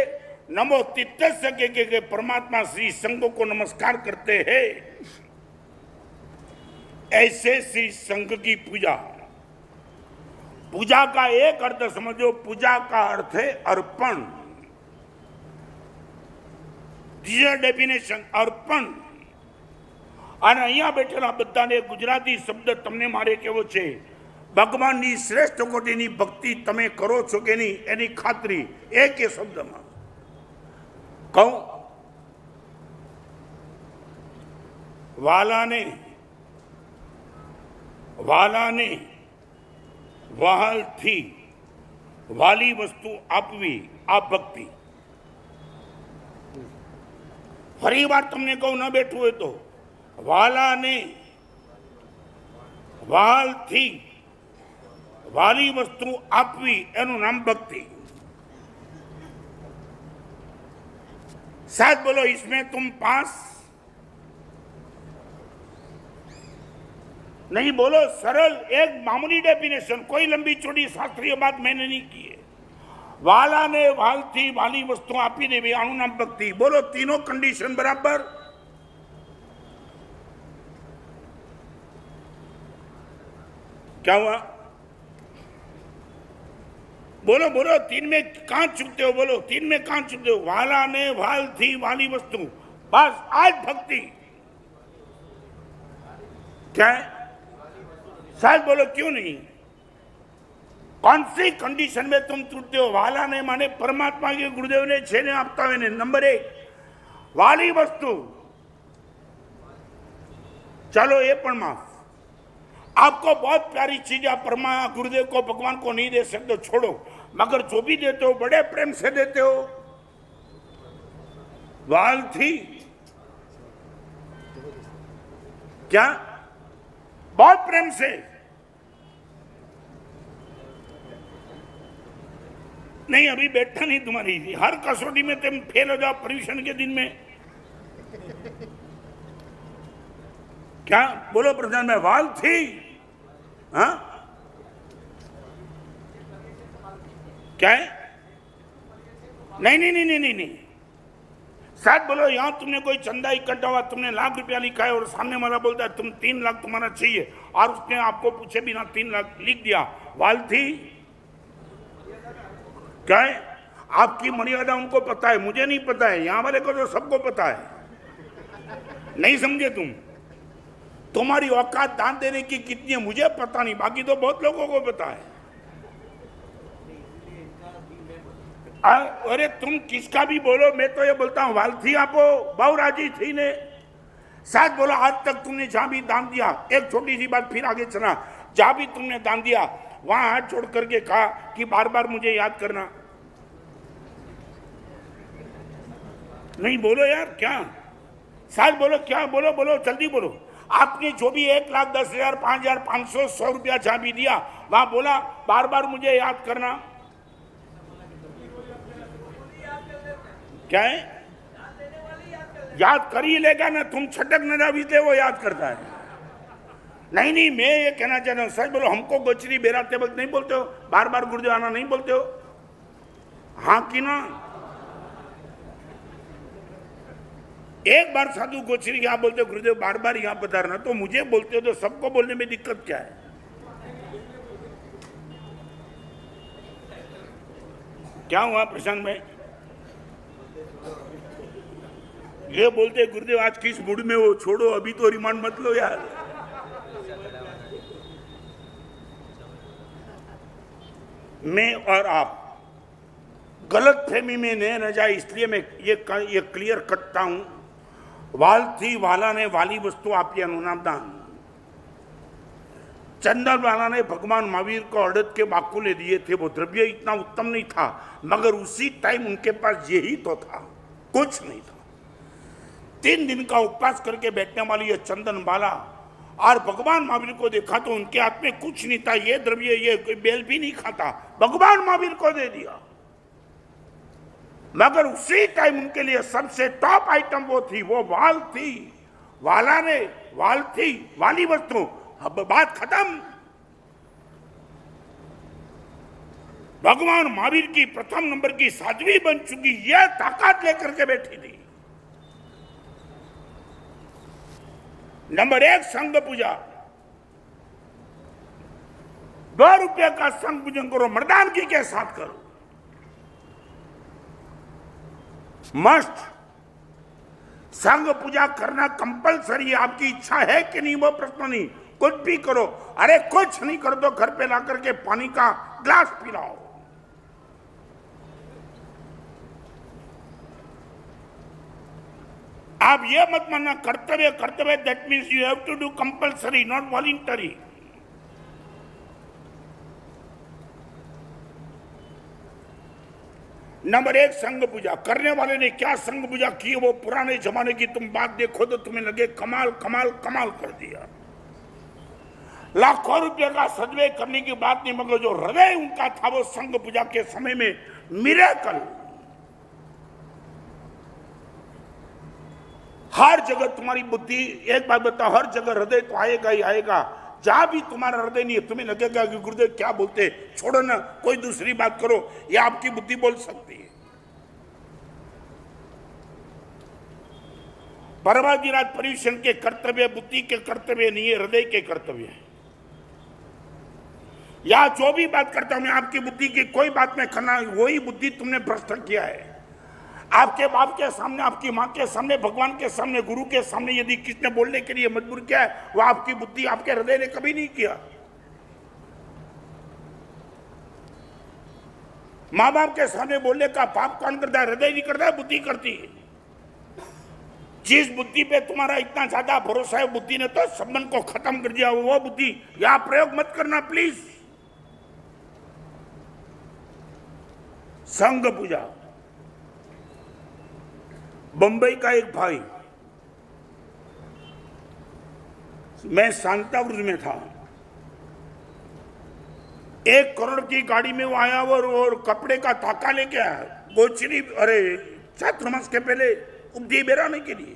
नमो तित्तस्य के, के, के परमात्मा श्री संघ को नमस्कार करते हैं। ऐसे श्री संघ की पूजा, पूजा का एक अर्थ समझो, पूजा का अर्थ है अर्पण। डेफिनेशन अर्पण। અને અહીંયા બેઠેલા બધાને ગુજરાતી શબ્દ તમને મારે કેવો છે, ભગવાનની શ્રેષ્ઠ કોટીની ભક્તિ તમે કરો છો કે નહીં એની ખાતરી એક એ શબ્દમાં કહું, વાલાને વાલાને વહાલથી વાલી વસ્તુ આપવી આ ભક્તિ। ફરી વાર તમને કહું, ન બેઠું હોય તો वाला ने वाल थी वाली वस्तु आपवी एनु नाम भक्ति। साथ बोलो इसमें तुम पास नहीं। बोलो सरल एक मामूली डेफिनेशन, कोई लंबी चौड़ी शास्त्रीय बात मैंने नहीं की है। वाला ने वाल थी वाली वस्तु आपी ने भी एनु नाम भक्ति। बोलो तीनों कंडीशन बराबर। क्या हुआ? बोलो बोलो, तीन में कहां चुकते हो? बोलो तीन में कहां चुकते हो? वाला ने वाल थी वाली वस्तु, बस आज भक्ति क्या है? शायद बोलो क्यों नहीं? कौन सी कंडीशन में तुम टूटते हो? वाला ने माने परमात्मा के गुरुदेव ने छेने आपता हुए। नंबर एक वाली वस्तु, चलो ये पर माफ, आपको बहुत प्यारी चीज आप परमा गुरुदेव को भगवान को नहीं दे सकते, छोड़ो, मगर जो भी देते हो बड़े प्रेम से देते हो। वाल थी क्या? बहुत प्रेम से। नहीं अभी बैठा नहीं, तुम्हारी हर कसौटी में तुम फेल हो जाओ परीक्षण के दिन में। क्या बोलो प्रधान में वाल थी? हाँ क्या है? नहीं नहीं नहीं नहीं नहीं साथ बोलो, यहाँ तुमने कोई चंदा इकट्ठा हुआ, तुमने लाख रुपया लिखा है और सामने वाला बोलता है तुम तीन लाख तुम्हारा चाहिए, और उसने आपको पूछे बिना तीन लाख लिख दिया, वाल थी? क्या है? आपकी मर्यादा उनको पता है, मुझे नहीं पता है, यहाँ वाले को तो सबको पता है। नहीं समझे तुम? तुम्हारी औकात दान देने की कितनी है मुझे पता नहीं, बाकी तो बहुत लोगों को पता है। अरे तुम किसका भी बोलो, मैं तो ये बोलता हूँ वाल थी आपो बहु राजी थी ने। साथ बोलो आज तक तुमने जहाँ भी दान दिया, एक छोटी सी बात फिर आगे चला, जहाँ भी तुमने दान दिया वहां हाथ छोड़ करके कहा कि बार बार मुझे याद करना। नहीं बोलो यार क्या? साथ बोलो क्या? बोलो बोलो जल्दी बोलो। आपने जो भी एक लाख दस हजार पांच हजार पांच सौ सौ रुपया जहां भी दिया वहां बोला बार बार मुझे याद करना। क्या है? याद कर ही लेगा ना, तुम छटक न रहा बीते वो याद करता है। नहीं नहीं मैं ये कहना चाहता हूँ, सच बोलो, हमको गोचरी बेराते वक्त नहीं बोलते हो बार बार गुरुदेव आना, नहीं बोलते हो? हाँ कि ना? एक बार साधु गोचरी यहाँ बोलते गुरुदेव बार बार यहाँ पधारना, तो मुझे बोलते हो तो सबको बोलने में दिक्कत क्या है? क्या हुआ प्रसंग में? ये बोलते गुरुदेव आज किस मूड में हो, छोड़ो अभी तो रिमांड मत लो यार। मैं और आप गलत फहमी में नहीं न जाए, इसलिए मैं ये ये क्लियर करता हूं, वाल थी वाला ने वाली वस्तु आपकी अनुनाम दान। चंदन वाला ने भगवान महावीर को अर्घ्य के बाकुले दिए थे, वो द्रव्य इतना उत्तम नहीं था मगर उसी टाइम उनके पास यही तो था, कुछ नहीं था। तीन दिन का उपवास करके बैठने वाली यह चंदन वाला और भगवान महावीर को देखा तो उनके हाथ में कुछ नहीं था, ये द्रव्य ये कोई बेल भी नहीं खाता, भगवान महावीर को दे दिया, मगर उसी टाइम उनके लिए सबसे टॉप आइटम वो थी, वो वाल थी। वाला ने वाल थी वाली वस्तु, अब बात खत्म। भगवान महावीर की प्रथम नंबर की साध्वी बन चुकी, यह ताकत लेकर के बैठी थी। नंबर एक संघ पूजा, दो रुपये का संघ पूजन करो, मर्दानगी के साथ करो, मस्ट। संघ पूजा करना कंपलसरी, आपकी इच्छा है कि नहीं वो प्रश्न नहीं, कुछ भी करो। अरे कुछ नहीं कर दो, घर पे ला करके पानी का ग्लास पिलाओ। आप ये मत मानना कर्तव्य कर्तव्य, that means you have to do compulsory not voluntary. Number एक संघ पूजा, करने वाले ने क्या संघ पूजा की, वो पुराने जमाने की तुम बात देखो तो तुम्हें लगे कमाल कमाल कमाल कर दिया। लाखों रुपये का सदवे करने की बात नहीं, मगर जो हृदय उनका था वो संघ पूजा के समय में मिरेकल। हर जगह तुम्हारी बुद्धि, एक बात बताओ, हर जगह हृदय तो आएगा ही आएगा। जहां भी तुम्हारा हृदय नहीं है तुम्हें लगेगा कि गुरुदेव क्या बोलते, छोड़ो ना, कोई दूसरी बात करो, ये आपकी बुद्धि बोल सकती है। परमाजीराज परिवेशन के कर्तव्य बुद्धि के कर्तव्य नहीं है, हृदय के कर्तव्य है। या जो भी बात करता हूं मैं, आपकी बुद्धि की कोई बात में करना, वही बुद्धि तुमने भ्रष्ट किया है। आपके बाप के सामने, आपकी माँ के सामने, भगवान के सामने, गुरु के सामने यदि किसने बोलने के लिए मजबूर किया है, वह आपकी बुद्धि, आपके हृदय ने कभी नहीं किया। माँ बाप के सामने बोलने का पाप कौन करता है? हृदय नहीं करता है, बुद्धि करती है। जिस बुद्धि पे तुम्हारा इतना ज्यादा भरोसा है, बुद्धि ने तो संबंध को खत्म कर दिया। वो बुद्धि या प्रयोग मत करना प्लीज। संघ पूजा। बंबई का एक भाई, मैं सांताक्रूज में था, एक करोड़ की गाड़ी में वो आया और, और कपड़े का ताका लेके आया गोचरी, अरे छात्रमास के पहले उपदी बेराने के लिए।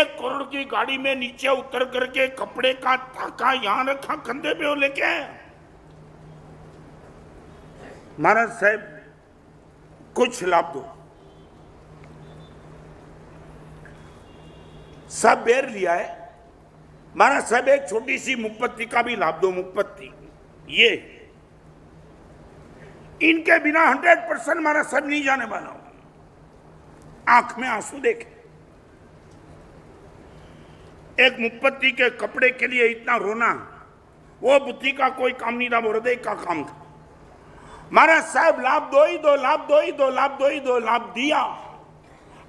एक करोड़ की गाड़ी में नीचे उतर करके कपड़े का ताका यहां रखा, कंधे पे वो लेके आया। महाराज साहब कुछ लाभ दो, सब बेर लिया है। महाराज साहब एक छोटी सी मुक्पत्ती का भी लाभ दो, मुक्पत्ती ये इनके बिना हंड्रेड परसेंट महाराज साहब नहीं जाने वाला। आंख में आंसू देखे, एक मुक्पत्ती के कपड़े के लिए इतना रोना, वो बुद्धि का कोई काम नहीं था, हृदय का काम था। महाराज साहब लाभ दो ही दो, लाभ दो ही दो, लाभ दो ही दो, लाभ दिया।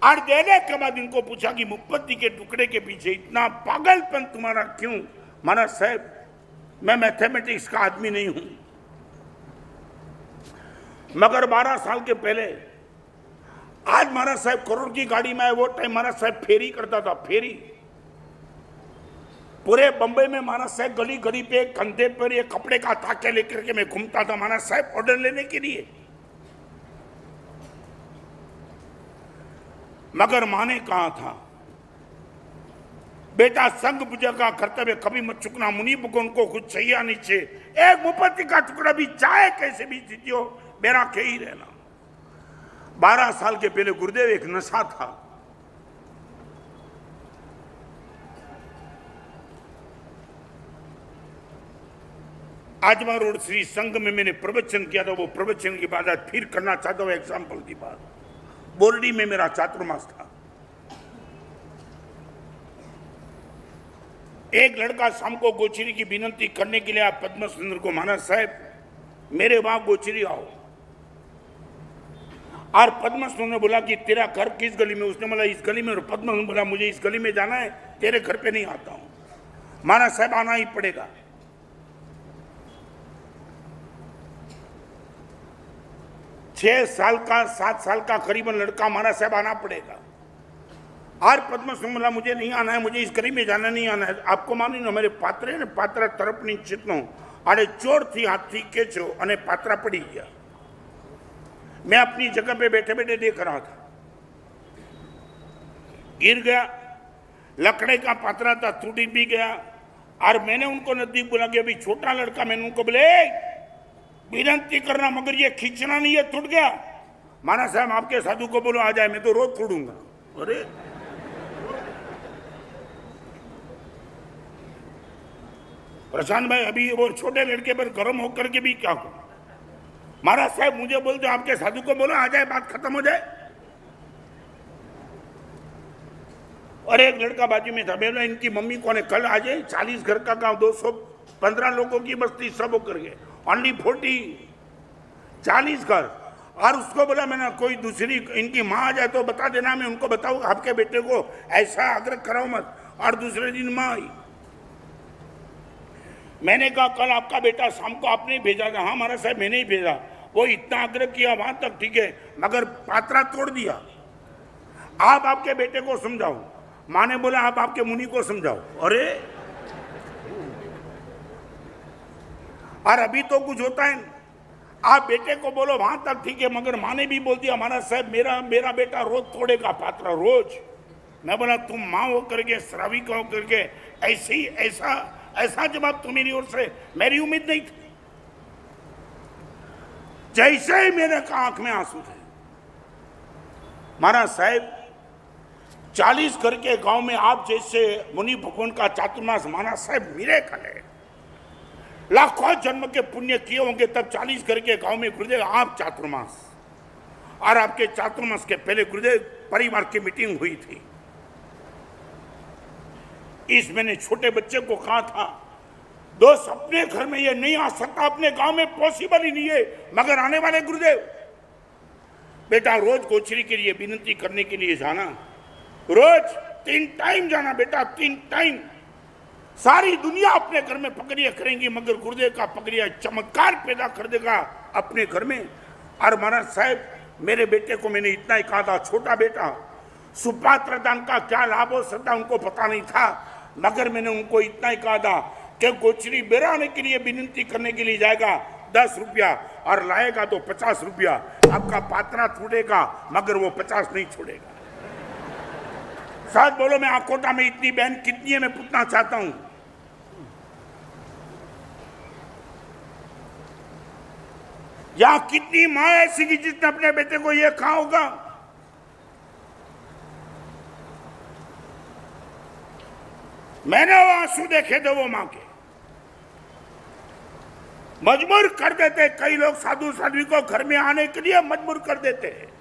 और देने के बाद इनको पूछा कि मुक्पत्ती के टुकड़े के पीछे इतना पागलपन तुम्हारा क्यों? महाराज साहब मैं मैथमेटिक्स का आदमी नहीं हूं, मगर बारह साल के पहले आज महाराज साहब करोड़ की गाड़ी में आए, वो टाइम महाराज साहब फेरी करता था, फेरी पूरे बंबई में। महाराज साहब गली गली पे कंधे पर ये कपड़े का ताके लेकर के मैं घूमता था महाराज साहब ऑर्डर लेने के लिए। मगर माँ ने कहा था बेटा संघ पूजा का कर्तव्य कभी मत चुकना, मुनि भगवान को कुछ चाहिए नहीं चाहिए, एक मुपत्ति का टुकड़ा भी चाहे कैसे भी स्थिति हो मेरा के ही रहना। बारह साल के पहले गुरुदेव एक नशा था, आजमा रोड श्री संघ में मैंने प्रवचन किया था। वो प्रवचन के बाद आज फिर करना चाहता हूँ एग्जाम्पल की बात। बोर्डी में मेरा छात्रवास था, एक लड़का शाम को गोचरी की विनती करने के लिए आप पद्म सुंदर को, महाराज साहब मेरे वहां गोचरी आओ। और पद्म सुंदर ने बोला कि तेरा घर किस गली में? उसने बोला इस गली में। और पद्म सुंदर बोला मुझे इस गली में जाना है, तेरे घर पे नहीं आता हूँ। महाराज साहब आना ही पड़ेगा। छह साल का सात साल का करीबन लड़का, महाराज साहब आना पड़ेगा। और पद्म सुमला मुझे नहीं आना है, मुझे इस गली में जाना नहीं आना है। आपको मालूम ना मेरे पात्रे ने पात्रा तरपनी चितनो अरे चोर थी हाथी केचो अने पात्रा पड़ी गया। मैं अपनी जगह पे बैठे बैठे देख रहा था, गिर गया, लकड़े का पात्रा था, टूट भी गया। और मैंने उनको नजदीक बुला के अभी छोटा लड़का, मैंने उनको बोले विनती करना मगर ये खींचना नहीं है, टूट गया। माना साहब आपके साधु को बोलो आ जाए, मैं तो रोज छोड़ूंगा। अरे प्रशांत भाई अभी वो छोटे लड़के पर गर्म होकर के भी क्या हो, महाराज साहब मुझे बोल दो, आपके साधु को बोलो आ जाए, बात खत्म हो जाए। और एक लड़का बाजू में था, बोला इनकी मम्मी कौन है, कल आ जाए। चालीस घर का गांव, दो सौ पंद्रह लोगों की बस्ती, सब होकर गए, ओनली फोर्टी चालीस घर। और उसको बोला मैंने कोई दूसरी इनकी माँ आ जाए तो बता देना, मैं उनको बताऊँ आपके बेटे को ऐसा आग्रह कराओ मत। और दूसरे दिन माँ आई, मैंने कहा कल आपका बेटा शाम को आपने ही भेजा था। हाँ महाराज साहब मैंने ही भेजा। वो इतना आग्रह किया वहाँ तक ठीक है, मगर पात्रा तोड़ दिया। आप आपके बेटे को समझाओ। माँ ने बोला आप आपके मुनि को समझाओ। अरे और अभी तो कुछ होता है, आप बेटे को बोलो वहां तक ठीक है, मगर माँ ने भी बोल दिया महाराज साहब मेरा मेरा बेटा रोज तोड़ेगा पात्र, रोज। मैं बोला तुम माँ हो करके, श्रावी का हो करके ऐसी ऐसा ऐसा जवाब तुम्हारी ओर से मेरी उम्मीद नहीं थी। जैसे ही मेरे आंख में आंसू थे, महाराज साहब चालीस घर के गांव में आप जैसे मुनि भगवान का चातुर्मास माना साहब मिले खले, लाखों जन्म के पुण्य किए होंगे तब चालीस घर के गांव में गुरुदेव आप चातुर्मास, और आपके चातुर्मास के पहले गुरुदेव परिवार की मीटिंग हुई थी। इस मैंने छोटे बच्चे को कहा था दोस्त अपने घर में ये नहीं आ सकता, अपने गांव में पॉसिबल ही नहीं है, मगर आने वाले गुरुदेव बेटा रोज गोचरी के लिए विनती करने के लिए जाना, रोज तीन टाइम जाना बेटा, तीन टाइम। सारी दुनिया अपने घर में पकड़िया करेंगी, मगर गुरुदेव का पकड़िया चमत्कार पैदा कर देगा अपने घर में। और महाराज साहब मेरे बेटे को मैंने इतना ही कहा था, छोटा बेटा सुपात्र दान का क्या लाभ हो सकता उनको पता नहीं था, मगर मैंने उनको इतना ही कहा था कि गोचरी बेरा आने के लिए विनती करने के लिए जाएगा दस रुपया और लाएगा तो पचास रुपया, आपका पात्रा छूटेगा मगर वो पचास नहीं छोड़ेगा। साथ बोलो मैं आकोटा में इतनी बहन कितनी है मैं पूछना चाहता हूं। यहां कितनी मां ऐसी की जिसने अपने बेटे को यह कहा होगा? मैंने वो आंसू देखे थे वो मां के। मजबूर कर देते कई लोग, साधु साध्वी को घर में आने के लिए मजबूर कर देते हैं।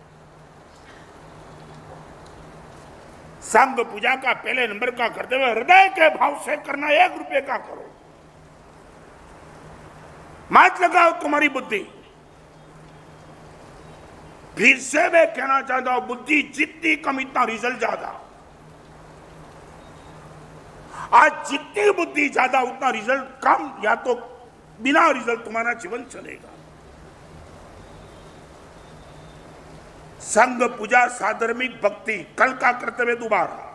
संघ पूजा का पहले नंबर का करते हुए हृदय के भाव से करना, एक रुपए का करो, मत लगाओ तुम्हारी बुद्धि। फिर से मैं कहना चाहता हूं बुद्धि जितनी कम इतना रिजल्ट ज्यादा। आज जितनी बुद्धि ज्यादा उतना रिजल्ट कम, या तो बिना रिजल्ट तुम्हारा जीवन चलेगा। संघ पूजा साधर्मिक भक्ति कल का कर्तव्य दोबारा।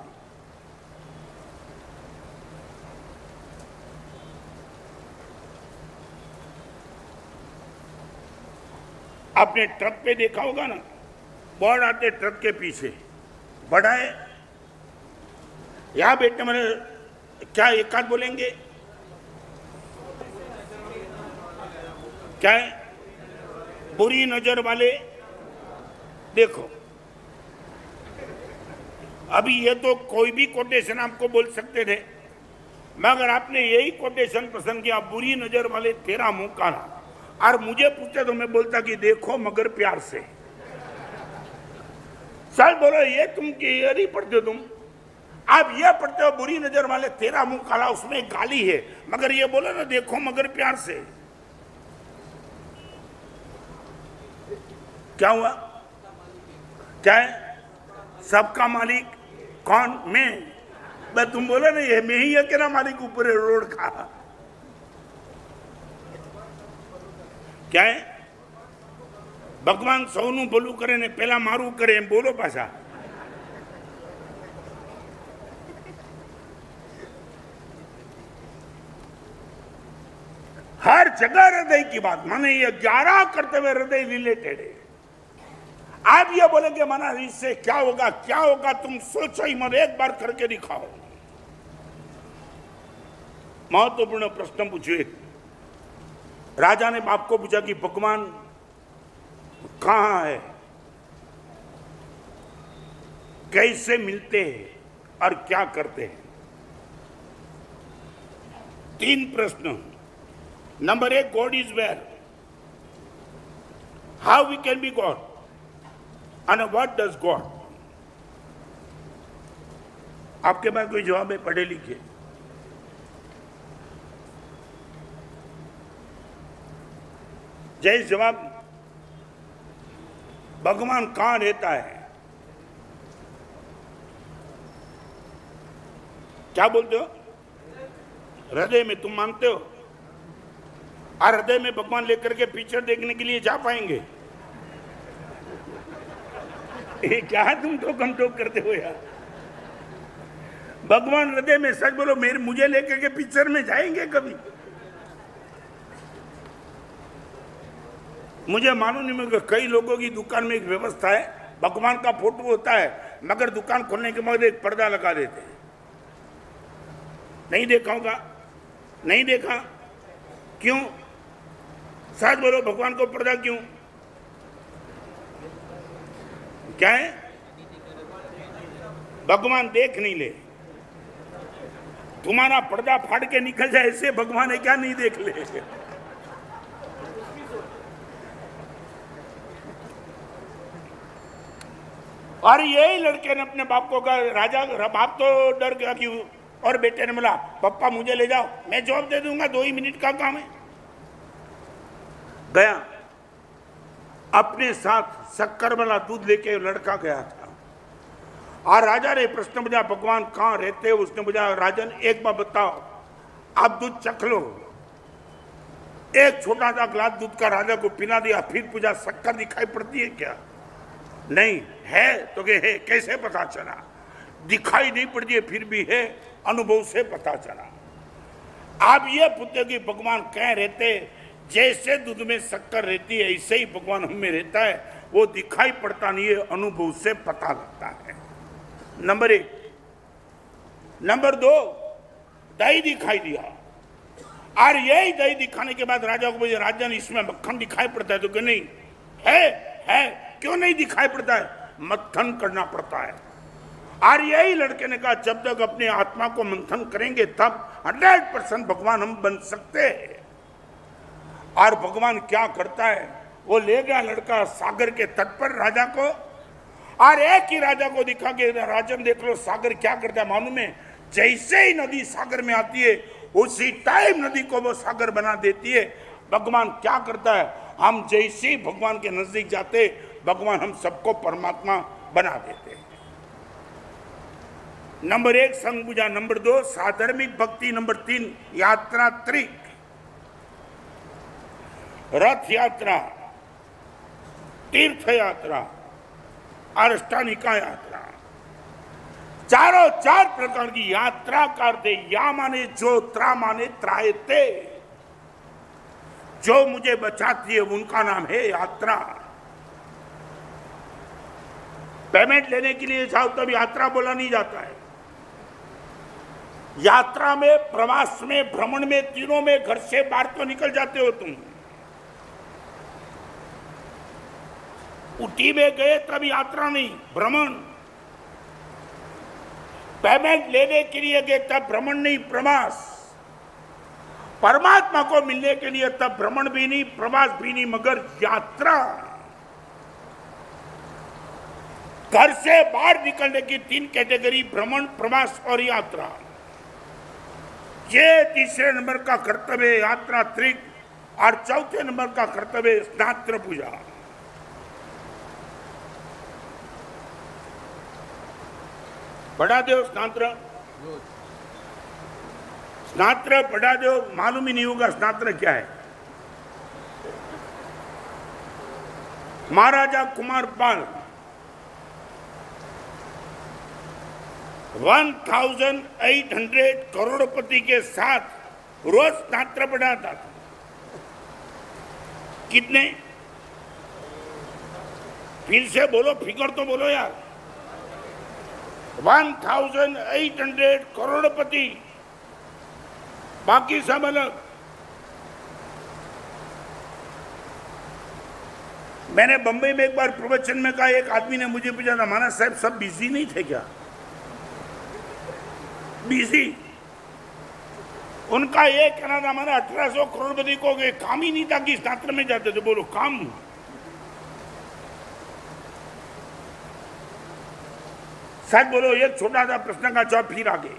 आपने ट्रक पे देखा होगा ना, बोर्ड आते ट्रक के पीछे बढ़ाए, यहां बेटे मैंने क्या एक आध बोलेंगे क्या है? बुरी नजर वाले। देखो अभी ये तो कोई भी कोटेशन आपको बोल सकते थे, मगर आपने यही कोटेशन पसंद किया, बुरी नजर वाले तेरा मुंह काला। और मुझे पूछते तो मैं बोलता कि देखो मगर प्यार से। सर बोलो ये तुम ये पढ़ते हो, तुम आप ये पढ़ते हो बुरी नजर वाले तेरा मुंह काला, उसमें गाली है, मगर ये बोलो ना देखो मगर प्यार से। क्या हुआ? क्या है? सबका मालिक कौन? मैं। मैं तुम बोले ना ये मैं ही है कि ना मालिक ऊपर रोड का। क्या है? भगवान सौनु बोलू करे ने पहला मारू करे, बोलो पासा। हर जगह हृदय की बात, माने ये ग्यारह कर्तव्य हृदय रिलेटेड है। आप ये बोलेंगे माना इससे क्या होगा क्या होगा, तुम सोचो ही मत, एक बार करके दिखाओ। महत्वपूर्ण प्रश्न पूछे। राजा ने बाप को पूछा कि भगवान कहाँ है, कैसे मिलते हैं और क्या करते हैं। तीन प्रश्न। नंबर एक, God is where, how we can be God and what does God. आपके पास कोई जवाब है? पढ़े लिखे जय जवाब। भगवान कहाँ रहता है? क्या बोलते हो? हृदय में। तुम मानते हो? और हृदय में भगवान लेकर के पिक्चर देखने के लिए जा पाएंगे? ये क्या तुम तो कम टोक करते हो यार। भगवान हृदय में, सच बोलो, मेरे मुझे लेकर के पिक्चर में जाएंगे कभी? मुझे मालूम नहीं, मेरे कई लोगों की दुकान में एक व्यवस्था है, भगवान का फोटो होता है मगर दुकान खोलने के बाद एक पर्दा लगा देते हैं। नहीं देखा होगा? नहीं देखा? क्यों? साथ बोलो, भगवान को पर्दा क्यों? क्या है? भगवान देख नहीं ले। तुम्हारा पर्दा फाड़ के निकल जाए ऐसे भगवान है क्या नहीं देख ले। और यही लड़के ने अपने बाप को कहा, राजा बाप तो डर गया कि, और बेटे ने बोला पप्पा मुझे ले जाओ, मैं जॉब दे दूंगा, दो ही मिनट का काम है। गया, अपने साथ शक्कर वाला दूध लेके लड़का गया था। और राजा ने प्रश्न पूछा, भगवान कहाँ रहते हो? उसने पूछा, राजन एक बार बताओ, आप दूध चख लो। एक छोटा सा ग्लास दूध का राजा को पिला दिया। फिर पूछा, शक्कर दिखाई पड़ती है क्या? नहीं है। तो के है कैसे पता चला? दिखाई नहीं पड़ती है फिर भी है, अनुभव से पता चला। आप ये पूछते कि भगवान कहाँ रहते? जैसे दूध में शक्कर रहती है ऐसे ही भगवान हम में रहता है। वो दिखाई पड़ता नहीं है, अनुभव से पता लगता है। नंबर एक। नंबर दो, दही दिखाई दिया। और यही दही दिखाने के बाद राजा को बोले, राजन इसमें मक्खन दिखाई पड़ता है? तो क्यों नहीं है, है। क्यों नहीं दिखाई पड़ता है? मंथन करना पड़ता है। और यही लड़के ने कहा, जब तक अपने आत्मा को मंथन करेंगे तब हंड्रेड परसेंट भगवान हम बन सकते हैं। और भगवान क्या करता है, वो ले गया लड़का सागर के तट पर राजा को। और एक ही राजा को दिखा के, राजन देख लो सागर क्या करता है मालूम है? जैसे ही नदी सागर में आती है उसी टाइम नदी को वो सागर बना देती है। भगवान क्या करता है, हम जैसे ही भगवान के नजदीक जाते भगवान हम सबको परमात्मा बना देते हैं। नंबर एक संग पूजा, नंबर दो साधर्मिक भक्ति, नंबर तीन यात्रा त्रिक रथ यात्रा, तीर्थ यात्रा, अष्टानिका यात्रा। चारों चार प्रकार की यात्रा करते। या माने जो, त्रा माने त्रायते। जो मुझे बचाती है उनका नाम है यात्रा। पेमेंट लेने के लिए जाओ तब यात्रा बोला नहीं जाता है। यात्रा में, प्रवास में, भ्रमण में, तीनों में घर से बाहर तो निकल जाते हो तुम। उटी में गए तब यात्रा नहीं, भ्रमण। पेमेंट लेने के लिए गए तब भ्रमण नहीं, प्रवास। परमात्मा को मिलने के लिए तब भ्रमण भी नहीं, प्रवास भी नहीं, मगर यात्रा। घर से बाहर निकलने की तीन कैटेगरी, भ्रमण, प्रवास और यात्रा। ये तीसरे नंबर का कर्तव्य यात्रा त्रिक। और चौथे नंबर का कर्तव्य स्नात्र पूजा। पढ़ा दो स्नात्र, स्नात्र पढ़ा दो। मालूम ही नहीं होगा स्नात्र क्या है। महाराजा कुमार पाल अठारह सौ करोड़पति के साथ रोज स्नात्र पढ़ाता था। कितने? फिर से बोलो, फिगर तो बोलो यार। अठारह सौ करोड़पति बाकी सब अलग। मैंने बंबई में एक बार प्रवचन में कहा, एक आदमी ने मुझे पूछा था, माना साहब सब बिजी नहीं थे क्या? बिजी उनका ये कहना था, हमारा अठारह सौ करोड़पति को काम ही नहीं था कि शास्त्र में जाते थे। बोलो काम, शायद बोलो एक छोटा सा प्रश्न का जवाब फिर आगे।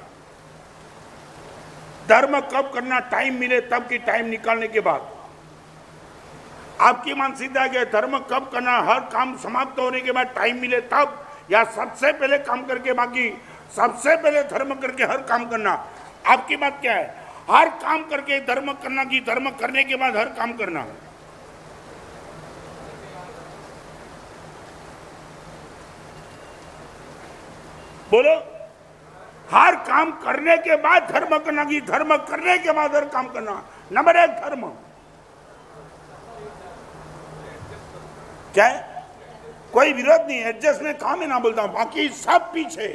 धर्म कब करना? टाइम मिले तब, की टाइम निकालने के बाद। आपकी मानसिकता है धर्म कब करना? हर काम समाप्त होने के बाद टाइम मिले तब, या सबसे पहले काम करके बाकी, सबसे पहले धर्म करके हर काम करना। आपकी बात क्या है? हर काम करके धर्म करना कि धर्म करने के बाद हर काम करना? बोलो, हर काम करने के बाद धर्म करना कि धर्म करने के बाद हर काम करना? नंबर एक धर्म क्या है? कोई विरोध नहीं, एडजस्ट में काम ही ना बोलता हूं, बाकी सब पीछे।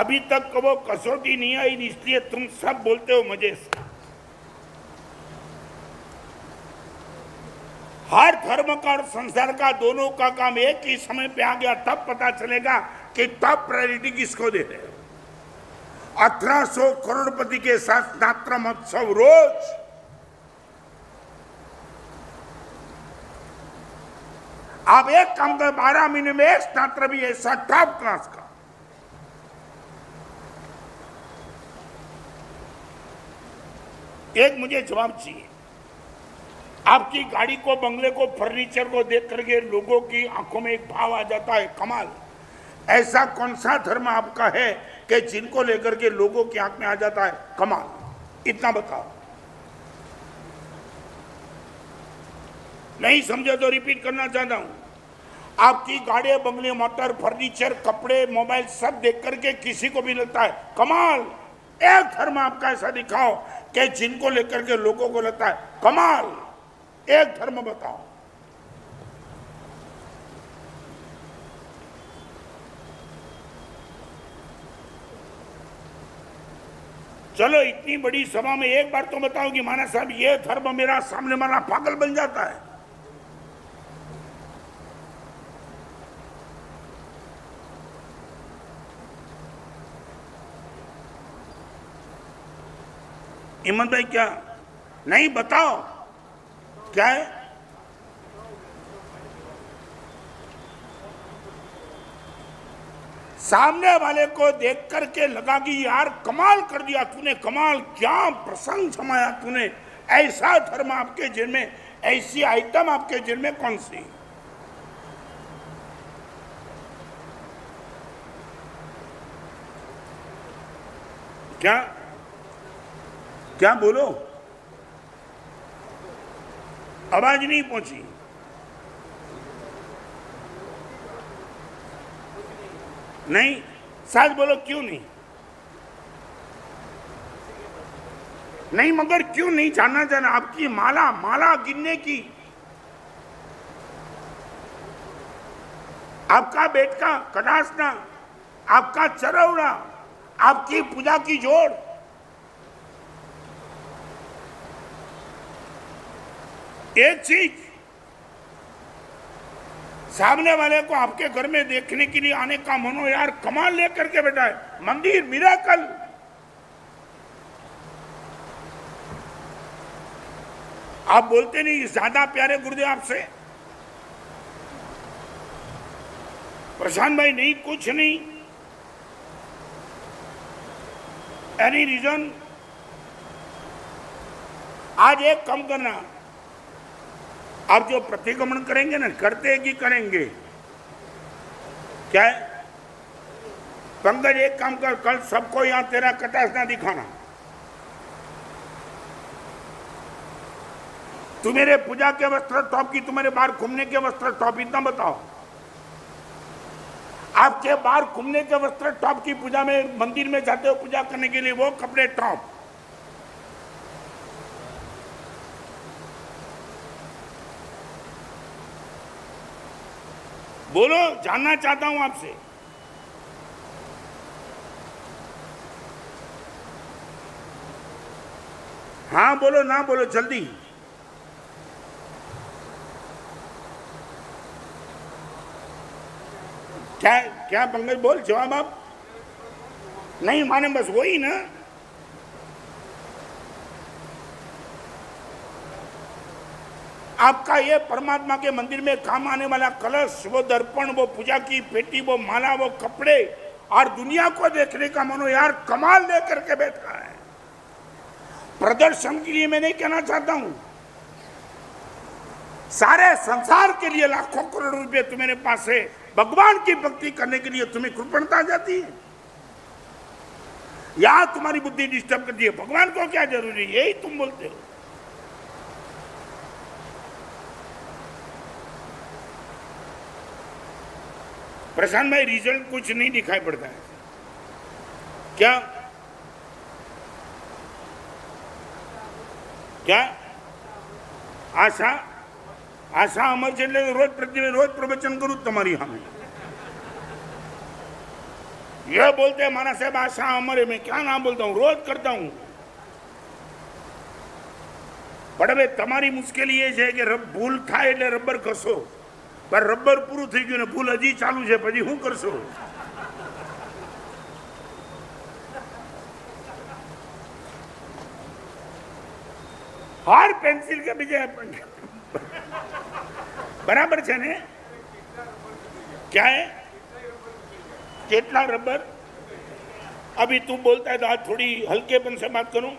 अभी तक वो कसौटी नहीं आई, इसलिए तुम सब बोलते हो मजे से। हर धर्म का और संसार का दोनों का काम एक ही समय पे आ गया, तब पता चलेगा कि तब प्रायोरिटी किसको दे रहे हो। अठारह सौ करोड़पति के साथ नाट्य महोत्सव रोज, आप एक काम कर, बारह महीने में एक नाट्य भी ऐसा टॉप क्लास का। एक मुझे जवाब चाहिए, आपकी गाड़ी को, बंगले को, फर्नीचर को देख करके लोगों की आंखों में एक भाव आ जाता है, कमाल। ऐसा कौन सा धर्म आपका है कि जिनको लेकर के लोगों की आंख में आ जाता है कमाल? इतना बताओ, नहीं समझो तो रिपीट करना चाहता हूं। आपकी गाड़ी, बंगले, मोटर, फर्नीचर, कपड़े, मोबाइल सब देख करके किसी को भी लगता है कमाल। एक धर्म आपका ऐसा दिखाओ कि जिनको लेकर के लोगों को लगता है कमाल, एक धर्म बताओ। चलो इतनी बड़ी सभा में एक बार तो बताओ कि माना साहब ये धर्म मेरा सामने माना पागल बन जाता है। हिम्मत भाई क्या नहीं बताओ क्या है? सामने वाले को देख करके लगा कि यार कमाल कर दिया तूने, कमाल, क्या प्रसंग समाया तूने। ऐसा धर्म आपके जेब में, ऐसी आइटम आपके जेब में कौन सी? क्या क्या बोलो, आवाज नहीं पहुंची। नहीं साथ बोलो, क्यों नहीं? नहीं मगर क्यों नहीं जाना जाना? आपकी माला माला गिनने की, आपका बेटका कटासना, आपका चरौड़ा, आपकी पूजा की जोड़, एक चीज सामने वाले को आपके घर में देखने के लिए आने का मन हो, यार कमाल लेकर के बैठा है, मंदिर, मिराकल। आप बोलते नहीं ज्यादा प्यारे गुरुदेव आपसे? प्रशांत भाई नहीं, कुछ नहीं। Any reason? आज एक कम करना, आप जो प्रतिगमन करेंगे ना, करते हैं कि करेंगे क्या है? पंकज एक काम कर, कल सबको यहां तेरा कटासना दिखाना। तुम्हारे पूजा के वस्त्र टॉप की, तुम्हारे बाहर घूमने के वस्त्र टॉप, इतना बताओ। आपके बाहर घूमने के वस्त्र टॉप की, पूजा में मंदिर में जाते हो पूजा करने के लिए वो कपड़े टॉप। बोलो, जानना चाहता हूं आपसे। हाँ बोलो, ना बोलो, जल्दी। क्या क्या पंकज, बोल जवाब आप नहीं माने, बस वही ना। आपका ये परमात्मा के मंदिर में काम आने वाला कलश, वो दर्पण, वो पूजा की पेटी, वो माला, वो कपड़े और दुनिया को देखने का मनो यार कमाल लेकर के बैठा है। प्रदर्शन के लिए मैं नहीं कहना चाहता हूं, सारे संसार के लिए लाखों करोड़ रुपए तुम्हारे पास है, भगवान की भक्ति करने के लिए तुम्हें कृपणता जाती है या तुम्हारी बुद्धि डिस्टर्ब करती है। भगवान को क्या जरूरी, यही तुम बोलते हो। प्रशांत भाई, रिजल्ट कुछ नहीं दिखाई पड़ता है क्या? क्या आशा आशा अमर जी ने रोज प्रतिदिन रोज प्रवचन करूं तुम्हारी हमें यह बोलते हैं माना साहब आशा अमर है। मैं क्या नाम बोलता हूं, रोज करता हूं। पर भाई तुम्हारी मुश्किल ये है कि रब भूल थाय એટલે रबर ઘસો, पर रबर પૂરું થઈ ગયું ને ભૂલ હજી ચાલુ છે, પછી શું કરશો? હાર પેન્સિલ કે બીજે બરાબર છે ને? क्या है कितना रबर? अभी तू बोलता है तो आज थोड़ी हल्केपन से बात करूं।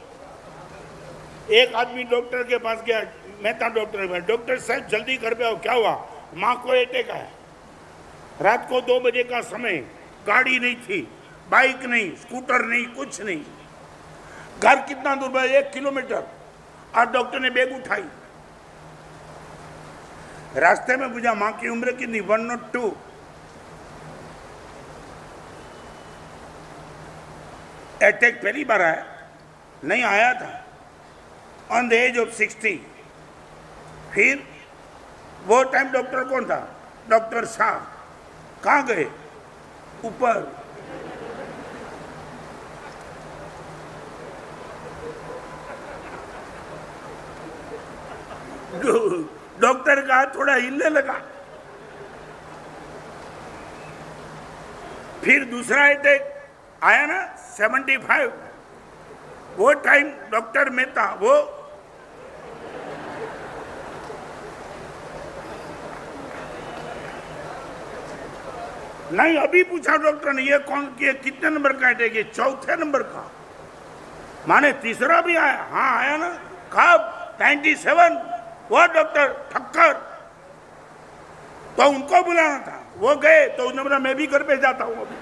एक आदमी डॉक्टर के पास गया, मेहता डॉक्टर के पास। डॉक्टर साहब जल्दी घर पे आओ। क्या हुआ? माँ को अटैक आया। रात को दो बजे का समय, गाड़ी नहीं थी, बाइक नहीं, स्कूटर नहीं, कुछ नहीं। घर कितना दूर पर? एक किलोमीटर। और डॉक्टर ने बैग उठाई, रास्ते में पूछा माँ की उम्र कितनी? One not to. अटैक पहली बार आया नहीं, आया था on the edge of sixty. फिर वो टाइम डॉक्टर कौन था? डॉक्टर साहब कहाँ गए? ऊपर। डॉक्टर का थोड़ा हिलने लगा। फिर दूसरा अटैक आया ना सेवेंटी फाइव, वो टाइम डॉक्टर मेहता वो नहीं। अभी पूछा डॉक्टर ने, ये कौन किए, कितने नंबर का अटैक? ये चौथे नंबर का। माने तीसरा भी आया। हाँ आया ना। कब? Ninety seven. वो डॉक्टर ठक्कर, तो उनको बुलाना था, वो गए। तो उन्होंने बोला मैं भी घर पे जाता हूँ। अभी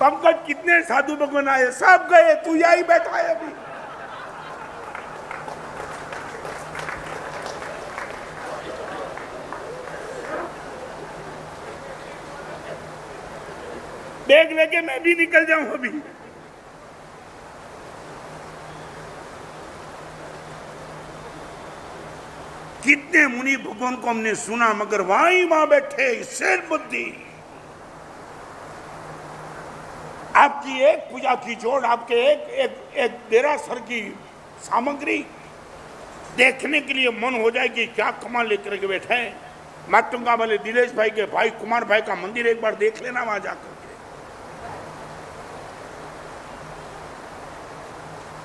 पंकज कितने साधु भगवान आए, सब गए, तू यही बैठा है। अभी बैग लेके मैं भी निकल जाऊं। अभी कितने मुनि भगवान को हमने सुना, मगर वहीं वहां बैठे शेर बुद्धि। आपकी एक पूजा की जोड़, आपके एक एक एक देरासर की सामग्री देखने के लिए मन हो जाए कि क्या कमाल लेकर के बैठे हैं। मातुंगा वाले दिलेश भाई के भाई कुमार भाई का मंदिर एक बार देख लेना, वहां जाकर के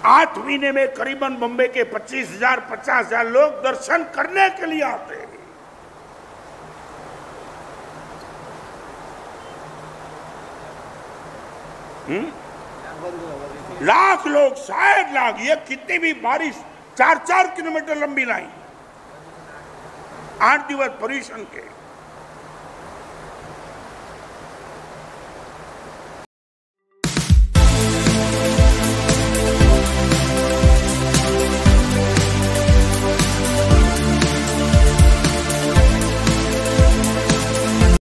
आठ महीने में करीबन बम्बे के पच्चीस हजार पचास हजार लोग दर्शन करने के लिए आते हैं। लाख लोग, शायद लाख, ये कितनी भी बारिश, चार चार किलोमीटर लंबी लाइन, आठ दिवस परिश्रम के।